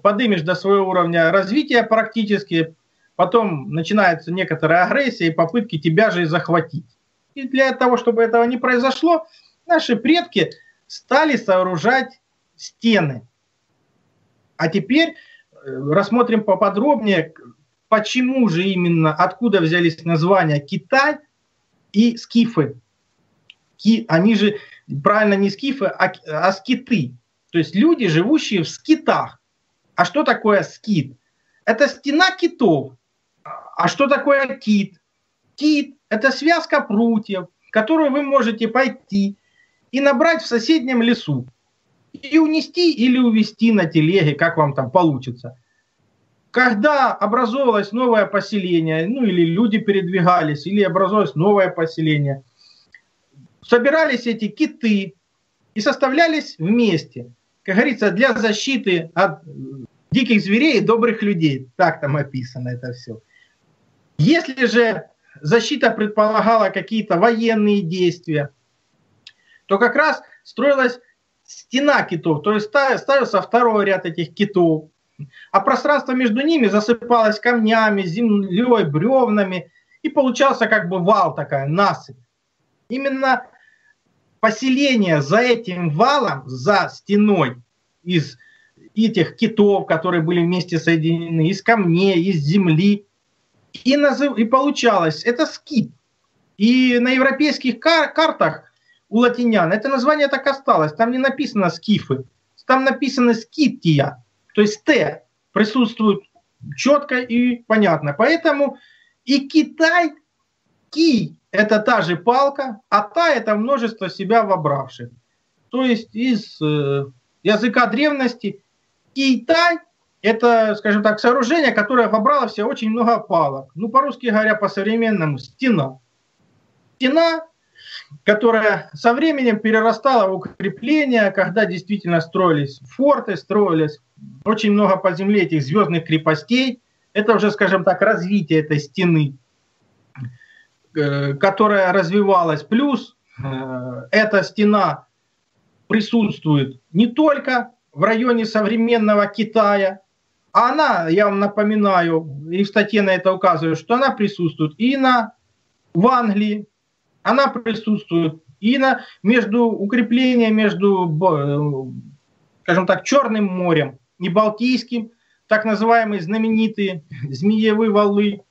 подымешь до своего уровня развития практически, потом начинается некоторая агрессия и попытки тебя же и захватить. И для того, чтобы этого не произошло, наши предки стали сооружать стены. А теперь рассмотрим поподробнее, почему же именно, откуда взялись названия Китай и скифы. Ки, они же, правильно, не скифы, а, а скиты. То есть люди, живущие в скитах. А что такое скит? Это стена китов. А что такое кит? Кит – это связка прутьев, которую вы можете пойти и набрать в соседнем лесу. И унести или увезти на телеге, как вам там получится. Когда образовалось новое поселение, ну или люди передвигались, или образовалось новое поселение, собирались эти киты и составлялись вместе. Как говорится, для защиты от диких зверей и добрых людей. Так там описано это все. Если же защита предполагала какие-то военные действия, то как раз строилась стена китов, то есть ставился второй ряд этих китов, а пространство между ними засыпалось камнями, землей, бревнами, и получался как бы вал, такая насыпь. Именно поселение за этим валом, за стеной из этих китов, которые были вместе соединены, из камней, из земли, и, назыв... и получалось, это скит. И на европейских кар... картах у латинян это название так осталось, там не написано скифы, там написано скития, то есть «т» присутствует четко и понятно. Поэтому и Китай, «ки» — это та же палка, а «та» — это множество себя вобравших. То есть из э, языка древности Китай — это, скажем так, сооружение, которое вобрало в себя очень много палок. Ну, по-русски говоря, по-современному — стена. Стена, которая со временем перерастала в укрепления, когда действительно строились форты, строились очень много по земле этих звездных крепостей. Это уже, скажем так, развитие этой стены, которая развивалась. Плюс эта стена присутствует не только в районе современного Китая, а она, я вам напоминаю, и в статье на это указываю, что она присутствует и на, в Англии, она присутствует и на, между укреплением между, скажем так, Черным морем и Балтийским, так называемые знаменитые змеевые валы.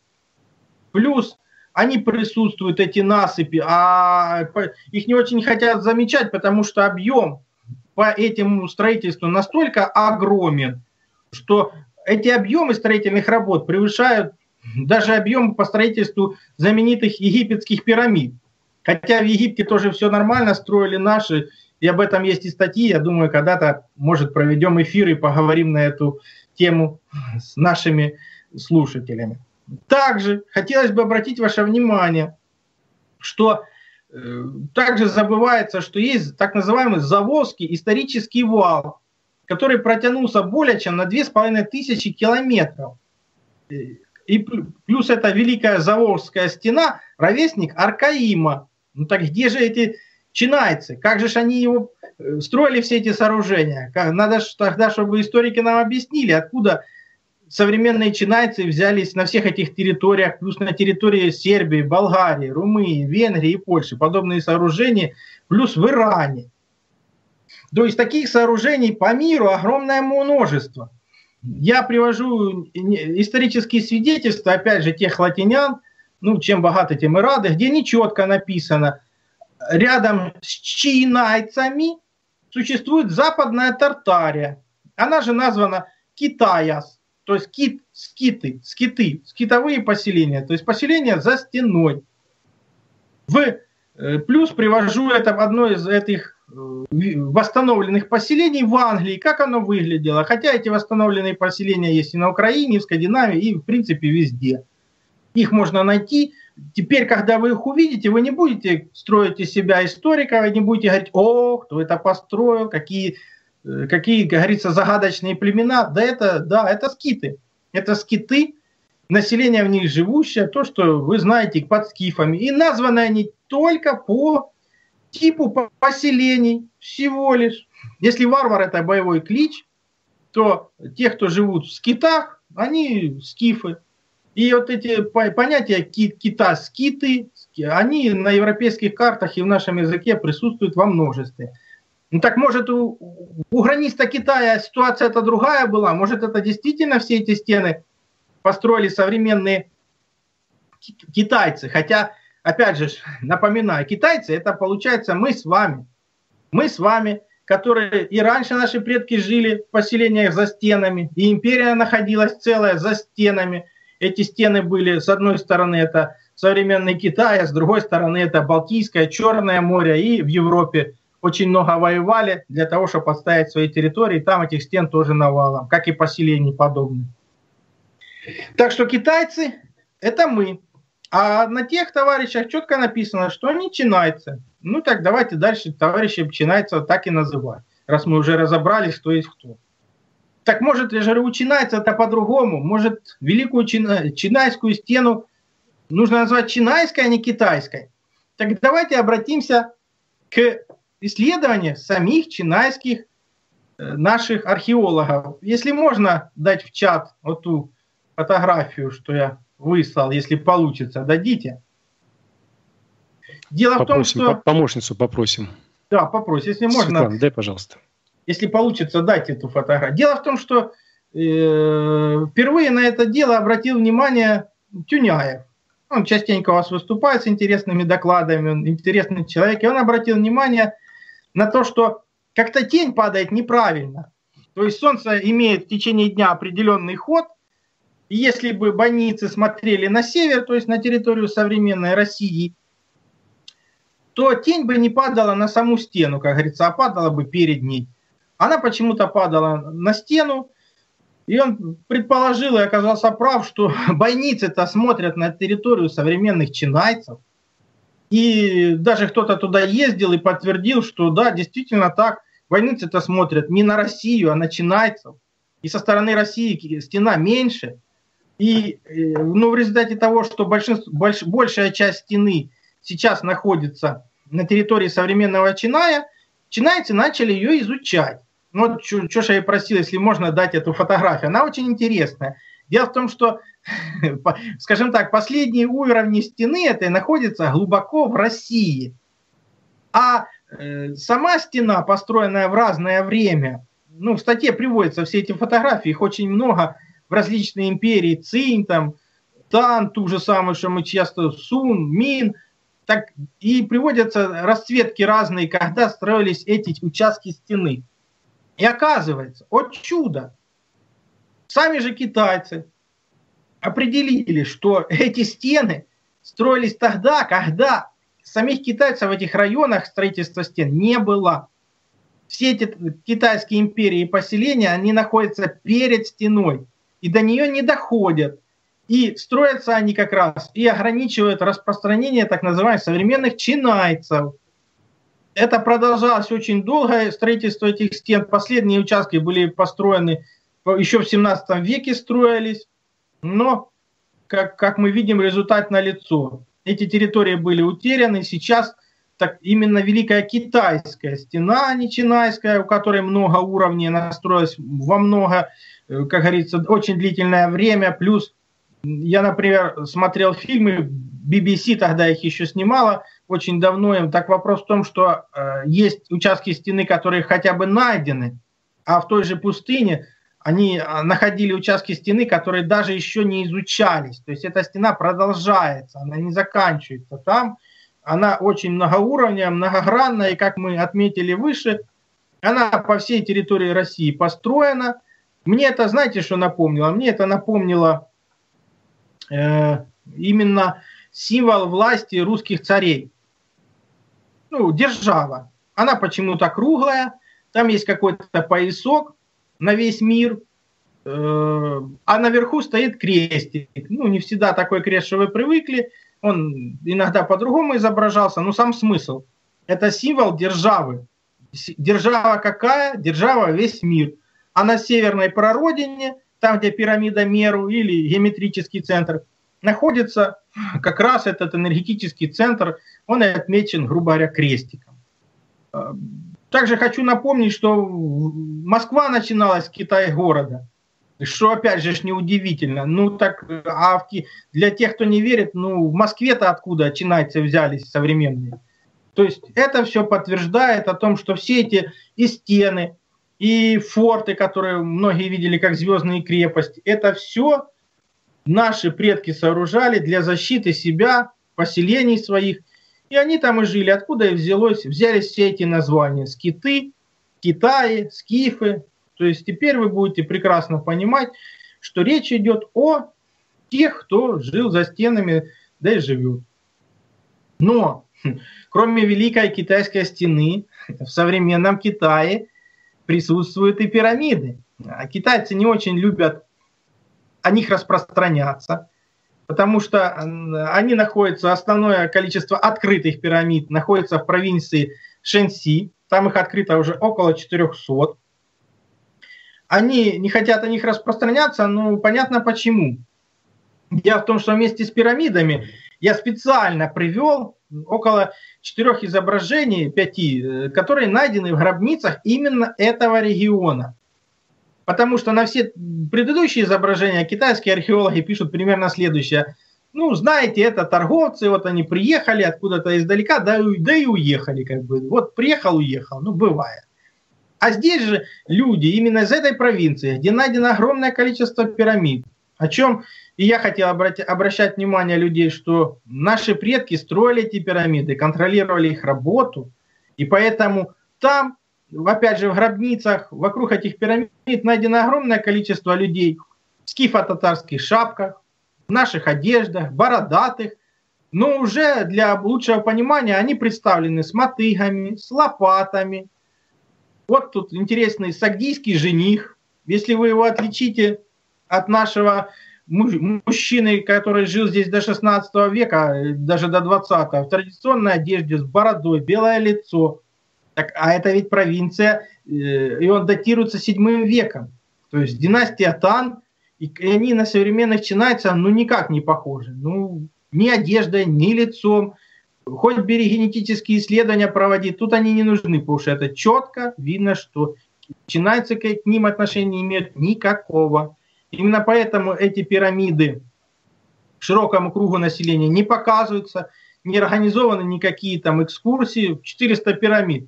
Плюс они присутствуют, эти насыпи, а их не очень хотят замечать, потому что объем по этому строительству настолько огромен, что эти объемы строительных работ превышают даже объемы по строительству знаменитых египетских пирамид. Хотя в Египте тоже все нормально, строили наши, и об этом есть и статьи. Я думаю, когда-то, может, проведем эфир и поговорим на эту тему с нашими слушателями. Также хотелось бы обратить ваше внимание, что э, также забывается, что есть так называемый Заволжский исторический вал, который протянулся более чем на две с половиной тысячи километров. И плюс это Великая Заволжская стена, ровесник Аркаима. Ну так где же эти чинайцы? Как же ж они его строили, все эти сооружения? Надо ж тогда, чтобы историки нам объяснили, откуда современные чинайцы взялись на всех этих территориях, плюс на территории Сербии, Болгарии, Румынии, Венгрии и Польши. Подобные сооружения, плюс в Иране. То есть таких сооружений по миру огромное множество. Я привожу исторические свидетельства, опять же, тех латинян, ну, чем богаты, тем и рады, где нечетко написано, рядом с чинайцами существует Западная Тартария. Она же названа Китаяс, то есть кит, скиты, скиты, скитовые поселения, то есть поселения за стеной. В плюс привожу это в одно из этих восстановленных поселений в Англии, как оно выглядело. Хотя эти восстановленные поселения есть и на Украине, и в Скандинавии, и в принципе везде. Их можно найти. Теперь, когда вы их увидите, вы не будете строить из себя историка, вы не будете говорить, о, кто это построил, какие, какие, как говорится, загадочные племена. Да это, да, это скиты. Это скиты, население в них живущее, то, что вы знаете под скифами. И названы они только по типу поселений всего лишь. Если варвар — это боевой клич, то те, кто живут в скитах, они скифы. И вот эти понятия кита, скиты, они на европейских картах и в нашем языке присутствуют во множестве. Ну так может у, у граниста Китая ситуация-то другая была? Может это действительно все эти стены построили современные китайцы? Хотя, опять же, напоминаю, китайцы — это, получается, мы с вами. Мы с вами, которые и раньше наши предки жили в поселениях за стенами, и империя находилась целая за стенами. Эти стены были, с одной стороны, это современный Китай, а с другой стороны, это Балтийское, Черное море. И в Европе очень много воевали для того, чтобы отстоять свои территории. Там этих стен тоже навалом, как и поселений подобных. Так что китайцы — это мы. А на тех товарищах четко написано, что они чинайцы. Ну так давайте дальше товарищи чинайцев так и называть, раз мы уже разобрались, кто есть кто. Так может, я же говорю, у чинайцев это по-другому. Может, великую чинайскую стену нужно назвать чинайской, а не китайской. Так давайте обратимся к исследованию самих чинайских э, наших археологов. Если можно дать в чат вот ту фотографию, что я выслал, если получится, дадите. Дело попросим, в том, что... Помощницу попросим. Да, попросим, если Светлана, можно. Дай, пожалуйста. Если получится, дайте эту фотографию. Дело в том, что э, впервые на это дело обратил внимание Тюняев. Он частенько у вас выступает с интересными докладами, он интересный человек. И он обратил внимание на то, что как-то тень падает неправильно. То есть солнце имеет в течение дня определенный ход. И если бы боницы смотрели на север, то есть на территорию современной России, то тень бы не падала на саму стену, как говорится, а падала бы перед ней. Она почему-то падала на стену, и он предположил и оказался прав, что бойницы-то смотрят на территорию современных чинайцев. И даже кто-то туда ездил и подтвердил, что да, действительно так, бойницы-то смотрят не на Россию, а на чинайцев. И со стороны России стена меньше. И ну, в результате того, что большинство, больш, большая часть стены сейчас находится на территории современного Чиная, чинайцы начали ее изучать. Ну, вот что же я и просил, если можно дать эту фотографию. Она очень интересная. Дело в том, что, скажем так, последние уровни стены этой находятся глубоко в России. А э, сама стена, построенная в разное время, ну, в статье приводятся все эти фотографии, их очень много в различные империи, Цинь, там, Тан, ту же самую, что мы часто, Сун, Мин. Так, и приводятся расцветки разные, когда строились эти участки стены. И оказывается, от чуда, сами же китайцы определили, что эти стены строились тогда, когда самих китайцев в этих районах строительства стен не было. Все эти китайские империи и поселения, они находятся перед стеной и до нее не доходят. И строятся они как раз и ограничивают распространение так называемых современных чинайцев. Это продолжалось очень долго, строительство этих стен. Последние участки были построены, еще в семнадцатом веке строились. Но, как, как мы видим, результат налицо. Эти территории были утеряны. Сейчас так, именно Великая Китайская стена, не Чинайская, у которой много уровней, она строилась во много, как говорится, очень длительное время, плюс... Я, например, смотрел фильмы, би би си тогда их еще снимала, очень давно. Так вопрос в том, что э, есть участки стены, которые хотя бы найдены, а в той же пустыне они находили участки стены, которые даже еще не изучались. То есть эта стена продолжается, она не заканчивается там. Она очень многоуровневая, многогранная, и как мы отметили выше, она по всей территории России построена. Мне это, знаете, что напомнило? Мне это напомнило... именно символ власти русских царей. Ну, держава. Она почему-то круглая, там есть какой-то поясок на весь мир, э а наверху стоит крестик. Ну, не всегда такой крест, что вы привыкли, он иногда по-другому изображался, но сам смысл. Это символ державы. Держава какая? Держава весь мир. А на северной прародине, там, где пирамида Меру или геометрический центр, находится как раз этот энергетический центр, он отмечен, грубо говоря, крестиком. Также хочу напомнить, что Москва начиналась с Китай-города, что опять же неудивительно. Ну так, а для тех, кто не верит, ну в Москве-то откуда чинайцы взялись современные? То есть это все подтверждает о том, что все эти и стены, и форты, которые многие видели как звездные крепости, это все наши предки сооружали для защиты себя, поселений своих. И они там и жили. Откуда и взялось, взялись все эти названия? Скиты, Китаи, скифы. То есть теперь вы будете прекрасно понимать, что речь идет о тех, кто жил за стенами, да и живет. Но кроме Великой Китайской стены в современном Китае присутствуют и пирамиды. А китайцы не очень любят о них распространяться, потому что они находятся, основное количество открытых пирамид находится в провинции Шэньси, там их открыто уже около четырёхсот. Они не хотят о них распространяться, но понятно почему. Дело в том, что вместе с пирамидами я специально привел около четырех изображений, пяти, которые найдены в гробницах именно этого региона. Потому что на все предыдущие изображения китайские археологи пишут примерно следующее. Ну, знаете, это торговцы, вот они приехали откуда-то издалека, да, да и уехали, как бы. Вот приехал, уехал, ну, бывает. А здесь же люди именно из этой провинции, где найдено огромное количество пирамид. О чем и я хотел обращать внимание людей, что наши предки строили эти пирамиды, контролировали их работу. И поэтому там, опять же, в гробницах, вокруг этих пирамид найдено огромное количество людей в скифо-татарских шапках, в наших одеждах, бородатых. Но уже для лучшего понимания они представлены с мотыгами, с лопатами. Вот тут интересный сагдийский жених. Если вы его отличите от нашего мужчины, который жил здесь до шестнадцатого века, даже до двадцатого, в традиционной одежде, с бородой, белое лицо. Так, а это ведь провинция, и он датируется седьмым веком. То есть династия Тан, и они на современных чинайцев ну никак не похожи. Ну, ни одеждой, ни лицом. Хоть бери генетические исследования проводи, тут они не нужны, потому что это четко видно, что чинайцы к ним отношения не имеют никакого. Именно поэтому эти пирамиды широкому кругу населения не показываются, не организованы никакие там экскурсии. четыреста пирамид.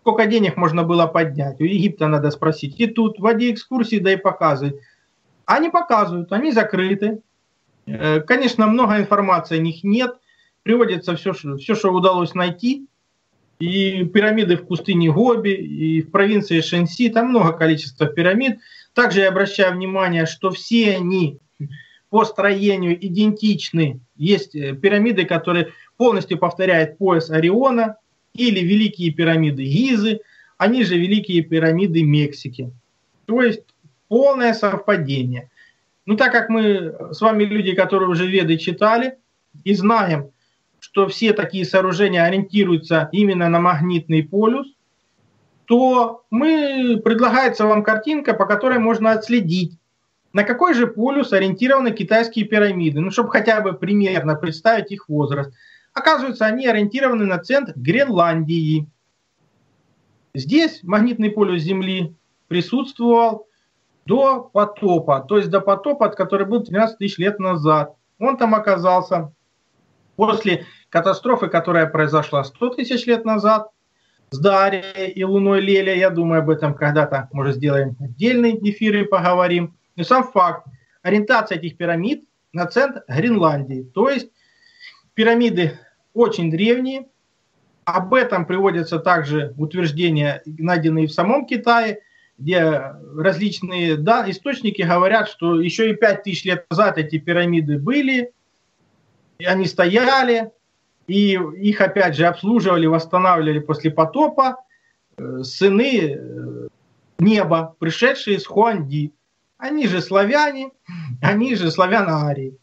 Сколько денег можно было поднять? У Египта надо спросить. И тут в воде экскурсии, да и показывают. Они показывают, они закрыты. Конечно, много информации о них нет. Приводится все, все, что удалось найти. И пирамиды в пустыне Гоби, и в провинции Шэньси. Там много количества пирамид. Также я обращаю внимание, что все они по строению идентичны. Есть пирамиды, которые полностью повторяют пояс Ориона или великие пирамиды Гизы, они же великие пирамиды Мексики. То есть полное совпадение. Но так как мы с вами люди, которые уже веды читали и знаем, что все такие сооружения ориентируются именно на магнитный полюс, то мы, предлагается вам картинка, по которой можно отследить, на какой же полюс ориентированы китайские пирамиды, ну, чтобы хотя бы примерно представить их возраст. Оказывается, они ориентированы на центр Гренландии. Здесь магнитный полюс Земли присутствовал до потопа, то есть до потопа, который был тринадцать тысяч лет назад. Он там оказался после катастрофы, которая произошла сто тысяч лет назад, с Дарьей и Луной Лели. Я думаю, об этом когда-то, может, сделаем отдельный эфир и поговорим. Но сам факт, ориентация этих пирамид на центр Гренландии. То есть пирамиды очень древние. Об этом приводятся также утверждения, найденные в самом Китае, где различные да, источники говорят, что еще и пять тысяч лет назад эти пирамиды были, и они стояли. И их, опять же, обслуживали, восстанавливали после потопа сыны неба, пришедшие из Хуан-Ди. Они же славяне, они же славян-арии,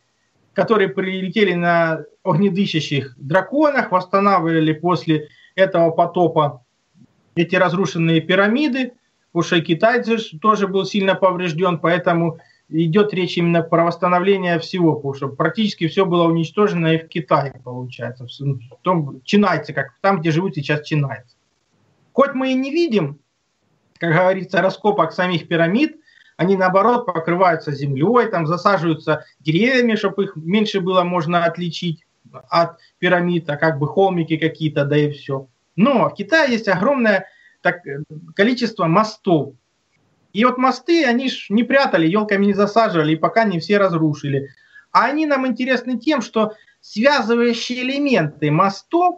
которые прилетели на огнедышащих драконах, восстанавливали после этого потопа эти разрушенные пирамиды. Потому что китайцы тоже был сильно поврежден, поэтому идет речь именно про восстановление всего, потому что практически все было уничтожено и в Китае, получается. В том, чинайцы, как там, где живут сейчас чинайцы. Хоть мы и не видим, как говорится, раскопок самих пирамид, они наоборот покрываются землей, там засаживаются деревьями, чтобы их меньше было можно отличить от пирамид, а как бы холмики какие-то, да и все. Но в Китае есть огромное так, количество мостов. И вот мосты, они ж не прятали, елками не засаживали, и пока не все разрушили. А они нам интересны тем, что связывающие элементы мостов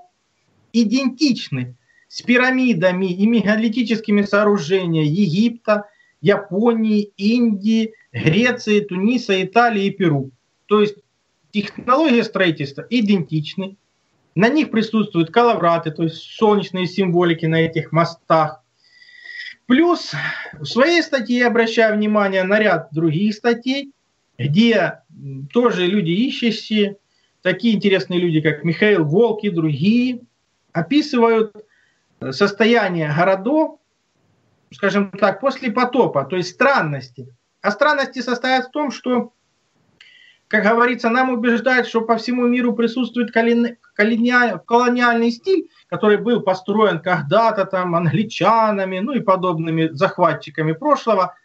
идентичны с пирамидами и мегалитическими сооружениями Египта, Японии, Индии, Греции, Туниса, Италии и Перу. То есть технологии строительства идентичны. На них присутствуют коловраты, то есть солнечные символики на этих мостах. Плюс в своей статье я обращаю внимание на ряд других статей, где тоже люди ищущие, такие интересные люди, как Михаил Волк и другие, описывают состояние городов, скажем так, после потопа, то есть странности. А странности состоят в том, что как говорится, нам убеждают, что по всему миру присутствует колони... Колони... колониальный стиль, который был построен когда-то там англичанами, ну и подобными захватчиками прошлого.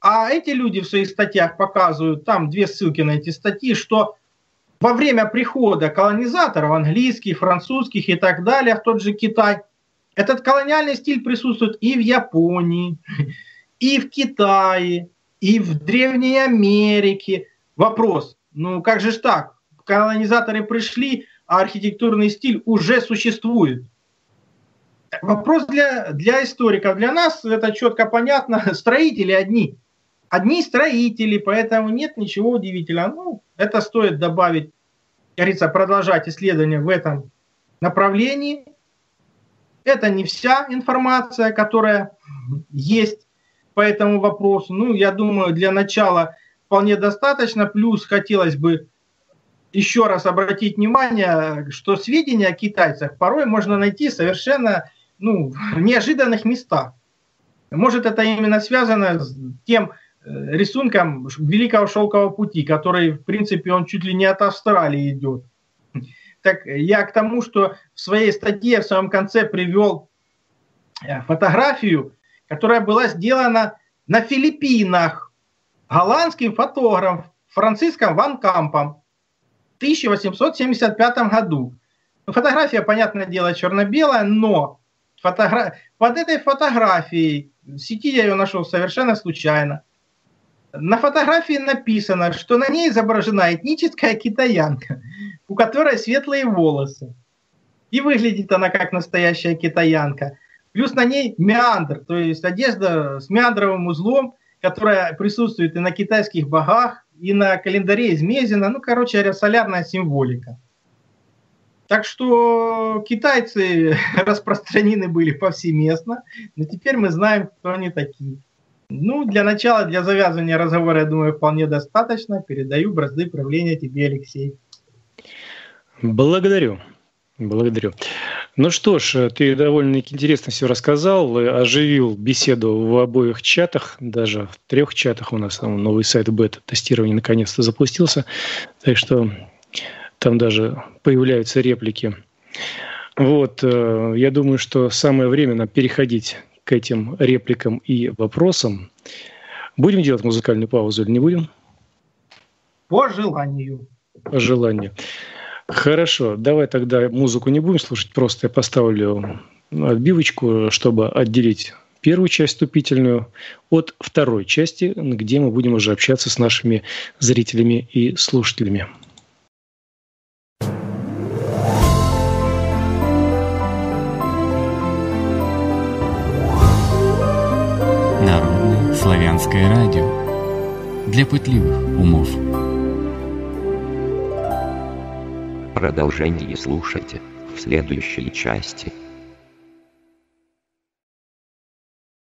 А эти люди в своих статьях показывают, там две ссылки на эти статьи, что во время прихода колонизаторов, английских, французских и так далее, в тот же Китай, этот колониальный стиль присутствует и в Японии, и в Китае, и в Древней Америке. Вопрос, ну как же ж так? Колонизаторы пришли, а архитектурный стиль уже существует. Вопрос для, для историков, для нас это четко понятно, строители одни. Одни строители, поэтому нет ничего удивительного. Ну, это стоит добавить, как говорится, продолжать исследования в этом направлении. Это не вся информация, которая есть по этому вопросу. Ну, я думаю, для начала вполне достаточно. Плюс хотелось бы еще раз обратить внимание, что сведения о китайцах порой можно найти совершенно, ну, в неожиданных местах. Может, это именно связано с тем рисунком Великого Шелкового Пути, который, в принципе, он чуть ли не от Австралии идет. Так я к тому, что в своей статье, в самом конце привел фотографию, которая была сделана на Филиппинах голландским фотографом Франциском Ван Кампом в тысяча восемьсот семьдесят пятом году. Фотография, понятное дело, черно-белая, но фотогра... под этой фотографией, в сети я ее нашел совершенно случайно, на фотографии написано, что на ней изображена этническая китаянка, у которой светлые волосы. И выглядит она как настоящая китаянка. Плюс на ней меандр, то есть одежда с меандровым узлом, которая присутствует и на китайских богах, и на календаре из Мезина. Ну, короче, солярная символика. Так что китайцы распространены были повсеместно, но теперь мы знаем, кто они такие. Ну, для начала, для завязывания разговора, я думаю, вполне достаточно. Передаю бразды правления тебе, Алексей. Благодарю. Благодарю. Ну что ж, ты довольно интересно все рассказал, оживил беседу в обоих чатах, даже в трех чатах у нас там новый сайт бета-тестирования наконец-то запустился, так что там даже появляются реплики. Вот, я думаю, что самое время нам переходить к этим репликам и вопросам. Будем делать музыкальную паузу или не будем? По желанию. По желанию. Хорошо, давай тогда музыку не будем слушать, просто я поставлю отбивочку, чтобы отделить первую часть вступительную от второй части, где мы будем уже общаться с нашими зрителями и слушателями. Славянское радио для пытливых умов. Продолжение слушайте в следующей части.